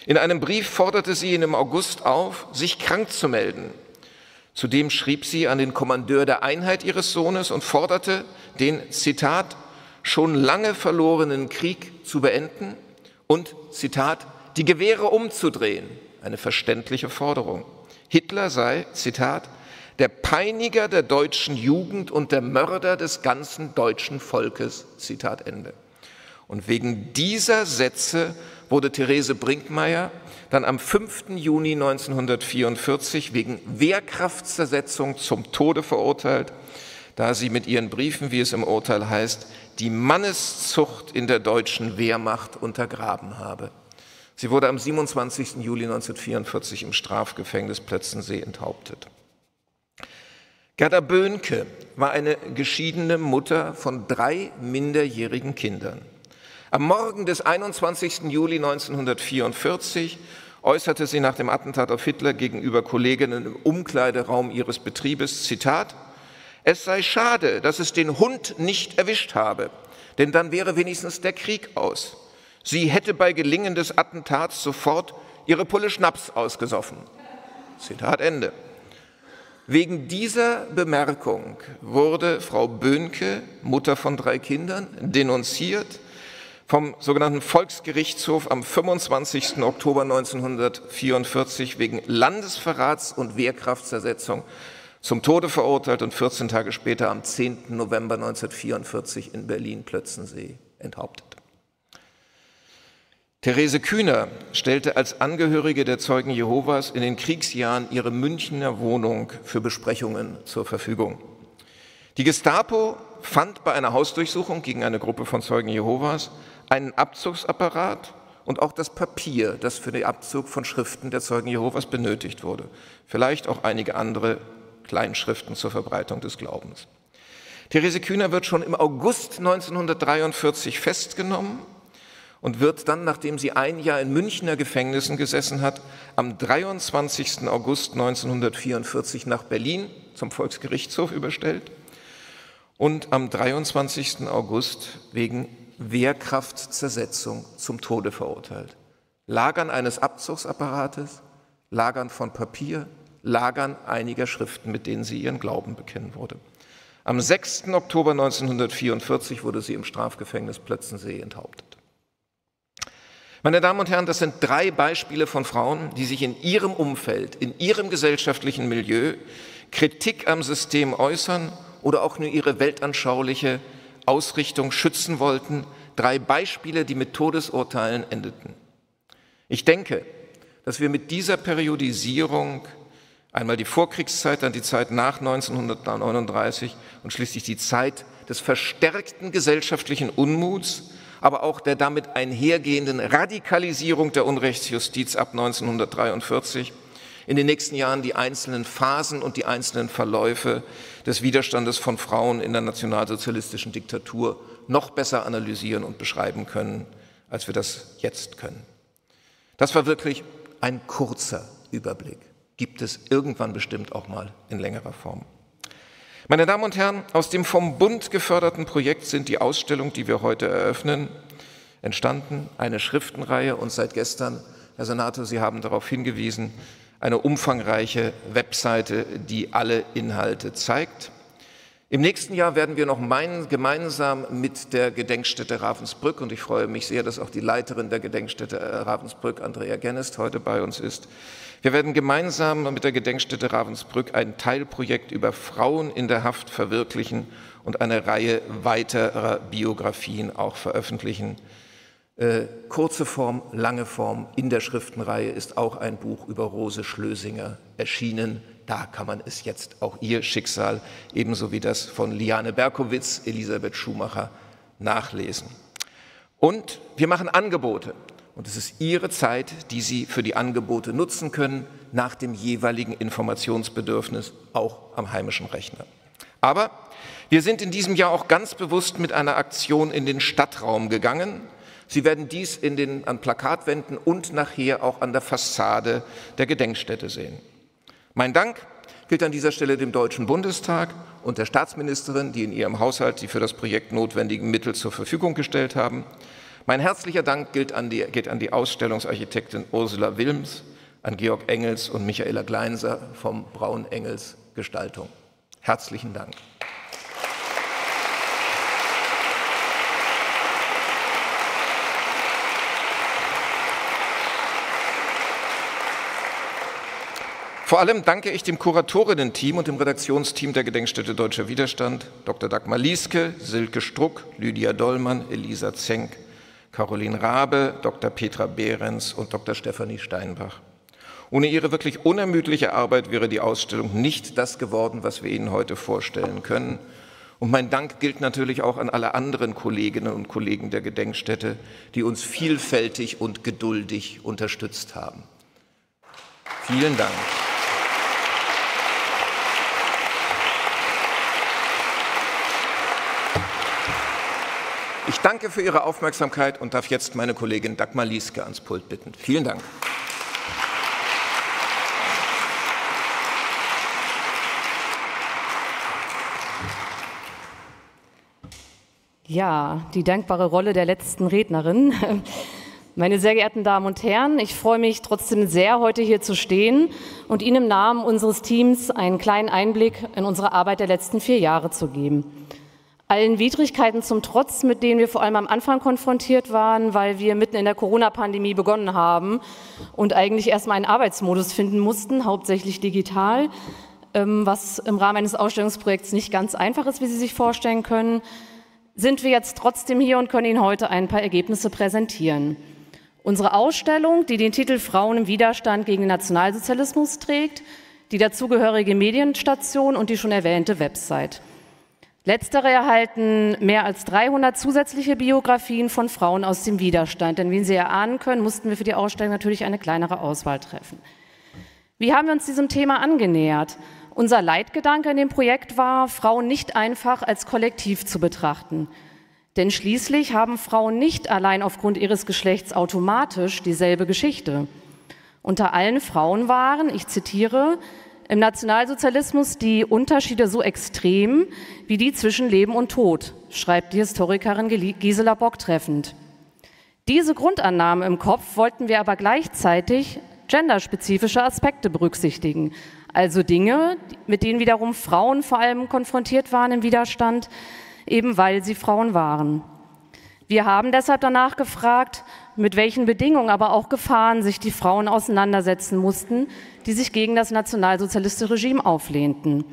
In einem Brief forderte sie ihn im August auf, sich krank zu melden. Zudem schrieb sie an den Kommandeur der Einheit ihres Sohnes und forderte, den, Zitat, schon lange verlorenen Krieg zu beenden und, Zitat, die Gewehre umzudrehen. Eine verständliche Forderung. Hitler sei, Zitat, der Peiniger der deutschen Jugend und der Mörder des ganzen deutschen Volkes, Zitat Ende. Und wegen dieser Sätze wurde Therese Brinkmeier dann am fünften Juni neunzehnhundertvierundvierzig wegen Wehrkraftzersetzung zum Tode verurteilt, da sie mit ihren Briefen, wie es im Urteil heißt, die Manneszucht in der deutschen Wehrmacht untergraben habe. Sie wurde am siebenundzwanzigsten Juli neunzehnhundertvierundvierzig im Strafgefängnis Plötzensee enthauptet. Gerda Böhnke war eine geschiedene Mutter von drei minderjährigen Kindern. Am Morgen des einundzwanzigsten Juli neunzehnhundertvierundvierzig äußerte sie nach dem Attentat auf Hitler gegenüber Kolleginnen im Umkleideraum ihres Betriebes, Zitat, es sei schade, dass es den Hund nicht erwischt habe, denn dann wäre wenigstens der Krieg aus. Sie hätte bei Gelingen des Attentats sofort ihre Pulle Schnaps ausgesoffen. Zitat Ende. Wegen dieser Bemerkung wurde Frau Böhnke, Mutter von drei Kindern, denunziert, vom sogenannten Volksgerichtshof am fünfundzwanzigsten Oktober neunzehnhundertvierundvierzig wegen Landesverrats und Wehrkraftzersetzung zum Tode verurteilt und vierzehn Tage später am zehnten November neunzehnhundertvierundvierzig in Berlin-Plötzensee enthauptet. Therese Kühner stellte als Angehörige der Zeugen Jehovas in den Kriegsjahren ihre Münchner Wohnung für Besprechungen zur Verfügung. Die Gestapo fand bei einer Hausdurchsuchung gegen eine Gruppe von Zeugen Jehovas einen Abzugsapparat und auch das Papier, das für den Abzug von Schriften der Zeugen Jehovas benötigt wurde. Vielleicht auch einige andere Kleinschriften zur Verbreitung des Glaubens. Therese Kühner wird schon im August neunzehnhundertdreiundvierzig festgenommen und wird dann, nachdem sie ein Jahr in Münchner Gefängnissen gesessen hat, am dreiundzwanzigsten August neunzehnhundertvierundvierzig nach Berlin zum Volksgerichtshof überstellt. Und am dreiundzwanzigsten August wegen Wehrkraftzersetzung zum Tode verurteilt. Lagern eines Abzugsapparates, Lagern von Papier, Lagern einiger Schriften, mit denen sie ihren Glauben bekennen wurde. Am sechsten Oktober neunzehnhundertvierundvierzig wurde sie im Strafgefängnis Plötzensee enthauptet. Meine Damen und Herren, das sind drei Beispiele von Frauen, die sich in ihrem Umfeld, in ihrem gesellschaftlichen Milieu Kritik am System äußern oder auch nur ihre weltanschauliche Ausrichtung schützen wollten. Drei Beispiele, die mit Todesurteilen endeten. Ich denke, dass wir mit dieser Periodisierung einmal die Vorkriegszeit, dann die Zeit nach neunzehnhundertneununddreißig und schließlich die Zeit des verstärkten gesellschaftlichen Unmuts, aber auch der damit einhergehenden Radikalisierung der Unrechtsjustiz ab neunzehnhundertdreiundvierzig in den nächsten Jahren die einzelnen Phasen und die einzelnen Verläufe des Widerstandes von Frauen in der nationalsozialistischen Diktatur noch besser analysieren und beschreiben können, als wir das jetzt können. Das war wirklich ein kurzer Überblick. Gibt es irgendwann bestimmt auch mal in längerer Form. Meine Damen und Herren, aus dem vom Bund geförderten Projekt sind die Ausstellung, die wir heute eröffnen, entstanden, eine Schriftenreihe und seit gestern, Herr Senator, Sie haben darauf hingewiesen, eine umfangreiche Webseite, die alle Inhalte zeigt. Im nächsten Jahr werden wir noch gemeinsam mit der Gedenkstätte Ravensbrück, und ich freue mich sehr, dass auch die Leiterin der Gedenkstätte Ravensbrück, Andrea Gennest, heute bei uns ist, wir werden gemeinsam mit der Gedenkstätte Ravensbrück ein Teilprojekt über Frauen in der Haft verwirklichen und eine Reihe weiterer Biografien auch veröffentlichen. Äh, kurze Form, lange Form, in der Schriftenreihe ist auch ein Buch über Rose Schlösinger erschienen. Da kann man es jetzt, auch ihr Schicksal, ebenso wie das von Liane Berkowitz, Elisabeth Schumacher, nachlesen. Und wir machen Angebote. Und es ist Ihre Zeit, die Sie für die Angebote nutzen können, nach dem jeweiligen Informationsbedürfnis, auch am heimischen Rechner. Aber wir sind in diesem Jahr auch ganz bewusst mit einer Aktion in den Stadtraum gegangen. Sie werden dies in den, an Plakatwänden und nachher auch an der Fassade der Gedenkstätte sehen. Mein Dank gilt an dieser Stelle dem Deutschen Bundestag und der Staatsministerin, die in ihrem Haushalt die für das Projekt notwendigen Mittel zur Verfügung gestellt haben. Mein herzlicher Dank gilt an die, geht an die Ausstellungsarchitektin Ursula Wilms, an Georg Engels und Michaela Gleinser vom Braun-Engels Gestaltung. Herzlichen Dank. Vor allem danke ich dem Kuratorinnen-Team und dem Redaktionsteam der Gedenkstätte Deutscher Widerstand, Doktor Dagmar Lieske, Silke Struck, Lydia Dollmann, Elisa Zenk, Caroline Rabe, Doktor Petra Behrens und Doktor Stefanie Steinbach. Ohne ihre wirklich unermüdliche Arbeit wäre die Ausstellung nicht das geworden, was wir Ihnen heute vorstellen können. Und mein Dank gilt natürlich auch an alle anderen Kolleginnen und Kollegen der Gedenkstätte, die uns vielfältig und geduldig unterstützt haben. Vielen Dank. Ich danke für Ihre Aufmerksamkeit und darf jetzt meine Kollegin Dagmar Lieske ans Pult bitten. Vielen Dank. Ja, die dankbare Rolle der letzten Rednerin. Meine sehr geehrten Damen und Herren, ich freue mich trotzdem sehr, heute hier zu stehen und Ihnen im Namen unseres Teams einen kleinen Einblick in unsere Arbeit der letzten vier Jahre zu geben. Allen Widrigkeiten zum Trotz, mit denen wir vor allem am Anfang konfrontiert waren, weil wir mitten in der Corona-Pandemie begonnen haben und eigentlich erstmal einen Arbeitsmodus finden mussten, hauptsächlich digital, was im Rahmen eines Ausstellungsprojekts nicht ganz einfach ist, wie Sie sich vorstellen können, sind wir jetzt trotzdem hier und können Ihnen heute ein paar Ergebnisse präsentieren. Unsere Ausstellung, die den Titel Frauen im Widerstand gegen den Nationalsozialismus trägt, die dazugehörige Medienstation und die schon erwähnte Website. Letztere erhalten mehr als dreihundert zusätzliche Biografien von Frauen aus dem Widerstand, denn wie Sie erahnen können, mussten wir für die Ausstellung natürlich eine kleinere Auswahl treffen. Wie haben wir uns diesem Thema angenähert? Unser Leitgedanke in dem Projekt war, Frauen nicht einfach als Kollektiv zu betrachten. Denn schließlich haben Frauen nicht allein aufgrund ihres Geschlechts automatisch dieselbe Geschichte. Unter allen Frauen waren, ich zitiere, im Nationalsozialismus die Unterschiede so extrem wie die zwischen Leben und Tod, schreibt die Historikerin Gisela Bock treffend. Diese Grundannahme im Kopf wollten wir aber gleichzeitig genderspezifische Aspekte berücksichtigen, Also Dinge, mit denen wiederum Frauen vor allem konfrontiert waren im Widerstand, eben weil sie Frauen waren. Wir haben deshalb danach gefragt, mit welchen Bedingungen, aber auch Gefahren sich die Frauen auseinandersetzen mussten, die sich gegen das nationalsozialistische Regime auflehnten.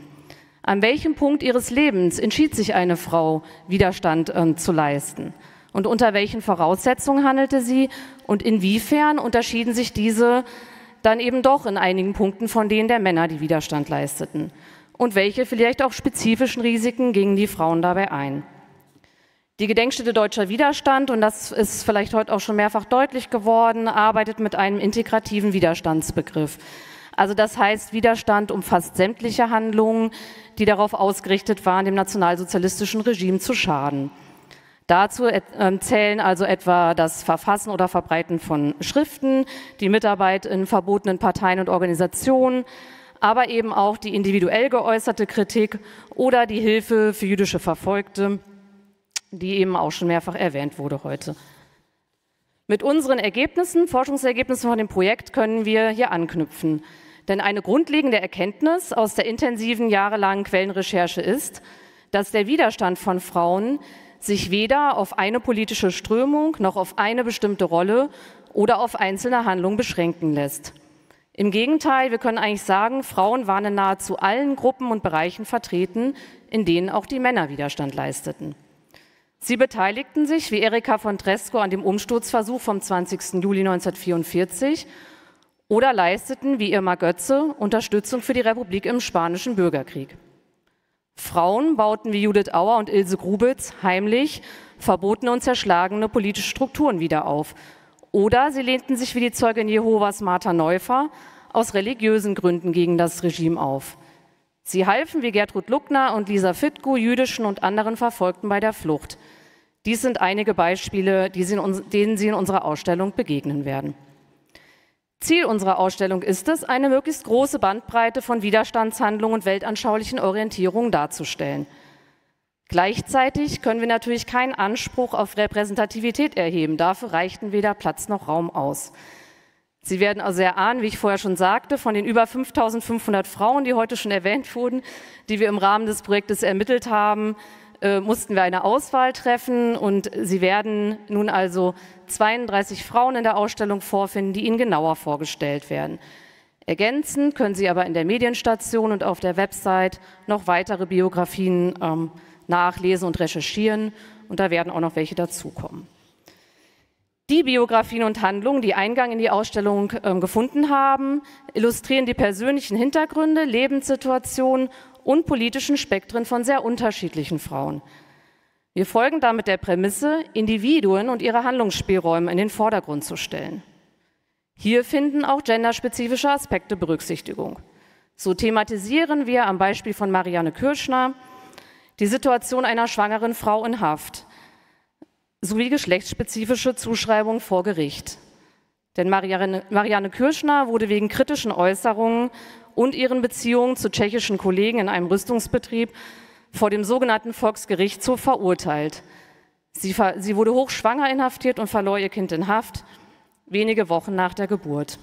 An welchem Punkt ihres Lebens entschied sich eine Frau, Widerstand äh, zu leisten? Und unter welchen Voraussetzungen handelte sie? Und inwiefern unterschieden sich diese dann eben doch in einigen Punkten von denen der Männer, die Widerstand leisteten? Und welche vielleicht auch spezifischen Risiken gingen die Frauen dabei ein? Die Gedenkstätte Deutscher Widerstand, und das ist vielleicht heute auch schon mehrfach deutlich geworden, arbeitet mit einem integrativen Widerstandsbegriff. Also das heißt, Widerstand umfasst sämtliche Handlungen, die darauf ausgerichtet waren, dem nationalsozialistischen Regime zu schaden. Dazu zählen also etwa das Verfassen oder Verbreiten von Schriften, die Mitarbeit in verbotenen Parteien und Organisationen, aber eben auch die individuell geäußerte Kritik oder die Hilfe für jüdische Verfolgte, die eben auch schon mehrfach erwähnt wurde heute. Mit unseren Ergebnissen, Forschungsergebnissen von dem Projekt können wir hier anknüpfen. Denn eine grundlegende Erkenntnis aus der intensiven jahrelangen Quellenrecherche ist, dass der Widerstand von Frauen sich weder auf eine politische Strömung noch auf eine bestimmte Rolle oder auf einzelne Handlungen beschränken lässt. Im Gegenteil, wir können eigentlich sagen, Frauen waren in nahezu allen Gruppen und Bereichen vertreten, in denen auch die Männer Widerstand leisteten. Sie beteiligten sich, wie Erika von Tresko, an dem Umsturzversuch vom zwanzigsten Juli neunzehnhundertvierundvierzig oder leisteten, wie Irma Götze, Unterstützung für die Republik im Spanischen Bürgerkrieg. Frauen bauten wie Judith Auer und Ilse Grubitz heimlich verbotene und zerschlagene politische Strukturen wieder auf. Oder sie lehnten sich wie die Zeugin Jehovas Martha Neufer aus religiösen Gründen gegen das Regime auf. Sie halfen wie Gertrud Luckner und Lisa Fitko jüdischen und anderen Verfolgten bei der Flucht. Dies sind einige Beispiele, die sie in uns, denen Sie in unserer Ausstellung begegnen werden. Ziel unserer Ausstellung ist es, eine möglichst große Bandbreite von Widerstandshandlungen und weltanschaulichen Orientierungen darzustellen. Gleichzeitig können wir natürlich keinen Anspruch auf Repräsentativität erheben. Dafür reichten weder Platz noch Raum aus. Sie werden also erahnen, wie ich vorher schon sagte, von den über fünftausendfünfhundert Frauen, die heute schon erwähnt wurden, die wir im Rahmen des Projektes ermittelt haben, äh, mussten wir eine Auswahl treffen. Und Sie werden nun also zweiunddreißig Frauen in der Ausstellung vorfinden, die Ihnen genauer vorgestellt werden. Ergänzend können Sie aber in der Medienstation und auf der Website noch weitere Biografien ähm, nachlesen und recherchieren. Und da werden auch noch welche dazukommen. Die Biografien und Handlungen, die Eingang in die Ausstellung äh, gefunden haben, illustrieren die persönlichen Hintergründe, Lebenssituationen und politischen Spektren von sehr unterschiedlichen Frauen. Wir folgen damit der Prämisse, Individuen und ihre Handlungsspielräume in den Vordergrund zu stellen. Hier finden auch genderspezifische Aspekte Berücksichtigung. So thematisieren wir am Beispiel von Marianne Kirschner die Situation einer schwangeren Frau in Haft sowie geschlechtsspezifische Zuschreibungen vor Gericht. Denn Marianne, Marianne Kirschner wurde wegen kritischen Äußerungen und ihren Beziehungen zu tschechischen Kollegen in einem Rüstungsbetrieb vor dem sogenannten Volksgerichtshof verurteilt. Sie, ver, sie wurde hochschwanger inhaftiert und verlor ihr Kind in Haft, wenige Wochen nach der Geburt.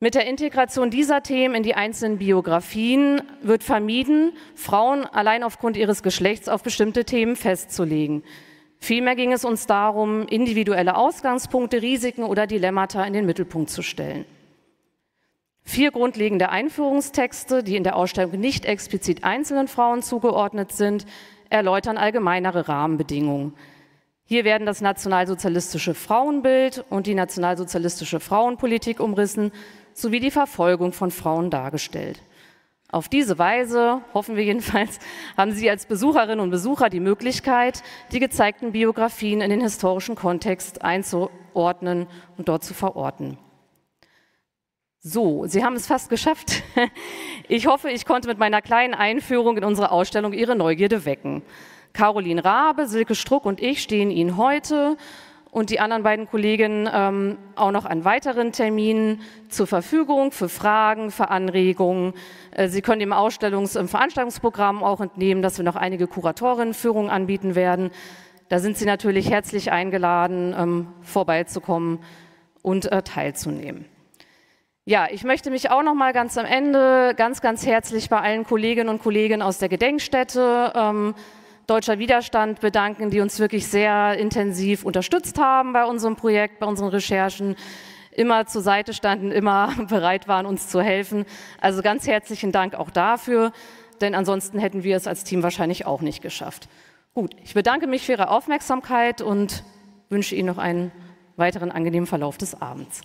Mit der Integration dieser Themen in die einzelnen Biografien wird vermieden, Frauen allein aufgrund ihres Geschlechts auf bestimmte Themen festzulegen. Vielmehr ging es uns darum, individuelle Ausgangspunkte, Risiken oder Dilemmata in den Mittelpunkt zu stellen. Vier grundlegende Einführungstexte, die in der Ausstellung nicht explizit einzelnen Frauen zugeordnet sind, erläutern allgemeinere Rahmenbedingungen. Hier werden das nationalsozialistische Frauenbild und die nationalsozialistische Frauenpolitik umrissen, sowie die Verfolgung von Frauen dargestellt. Auf diese Weise, hoffen wir jedenfalls, haben Sie als Besucherinnen und Besucher die Möglichkeit, die gezeigten Biografien in den historischen Kontext einzuordnen und dort zu verorten. So, Sie haben es fast geschafft. Ich hoffe, ich konnte mit meiner kleinen Einführung in unsere Ausstellung Ihre Neugierde wecken. Caroline Rabe, Silke Struck und ich stehen Ihnen heute und die anderen beiden Kolleginnen ähm, auch noch an weiteren Terminen zur Verfügung für Fragen, für Anregungen. Äh, Sie können dem Ausstellungs- und Veranstaltungsprogramm auch entnehmen, dass wir noch einige Kuratorinnenführungen anbieten werden. Da sind Sie natürlich herzlich eingeladen, ähm, vorbeizukommen und äh, teilzunehmen. Ja, ich möchte mich auch noch mal ganz am Ende ganz, ganz herzlich bei allen Kolleginnen und Kollegen aus der Gedenkstätte ähm, Deutscher Widerstand bedanken, die uns wirklich sehr intensiv unterstützt haben bei unserem Projekt, bei unseren Recherchen, immer zur Seite standen, immer bereit waren, uns zu helfen. Also ganz herzlichen Dank auch dafür, denn ansonsten hätten wir es als Team wahrscheinlich auch nicht geschafft. Gut, ich bedanke mich für Ihre Aufmerksamkeit und wünsche Ihnen noch einen weiteren angenehmen Verlauf des Abends.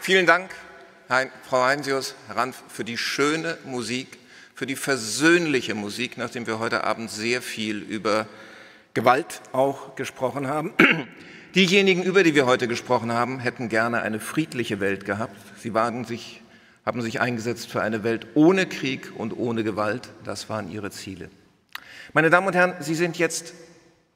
Vielen Dank, Frau Heinsius, Herr Ranf, für die schöne Musik, für die versöhnliche Musik, nachdem wir heute Abend sehr viel über Gewalt auch gesprochen haben. Diejenigen, über die wir heute gesprochen haben, hätten gerne eine friedliche Welt gehabt. Sie waren sich, haben sich eingesetzt für eine Welt ohne Krieg und ohne Gewalt. Das waren ihre Ziele. Meine Damen und Herren, Sie sind jetzt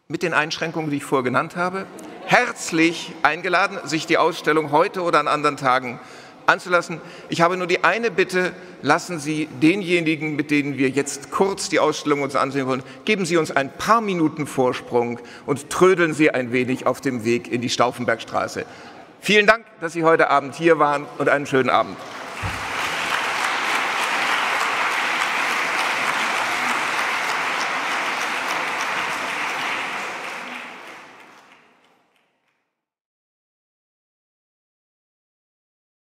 mit den Einschränkungen, die ich vorher genannt habe, herzlich eingeladen, sich die Ausstellung heute oder an anderen Tagen anzulassen. Ich habe nur die eine Bitte, lassen Sie denjenigen, mit denen wir jetzt kurz die Ausstellung uns ansehen wollen, geben Sie uns ein paar Minuten Vorsprung und trödeln Sie ein wenig auf dem Weg in die Stauffenbergstraße. Vielen Dank, dass Sie heute Abend hier waren und einen schönen Abend.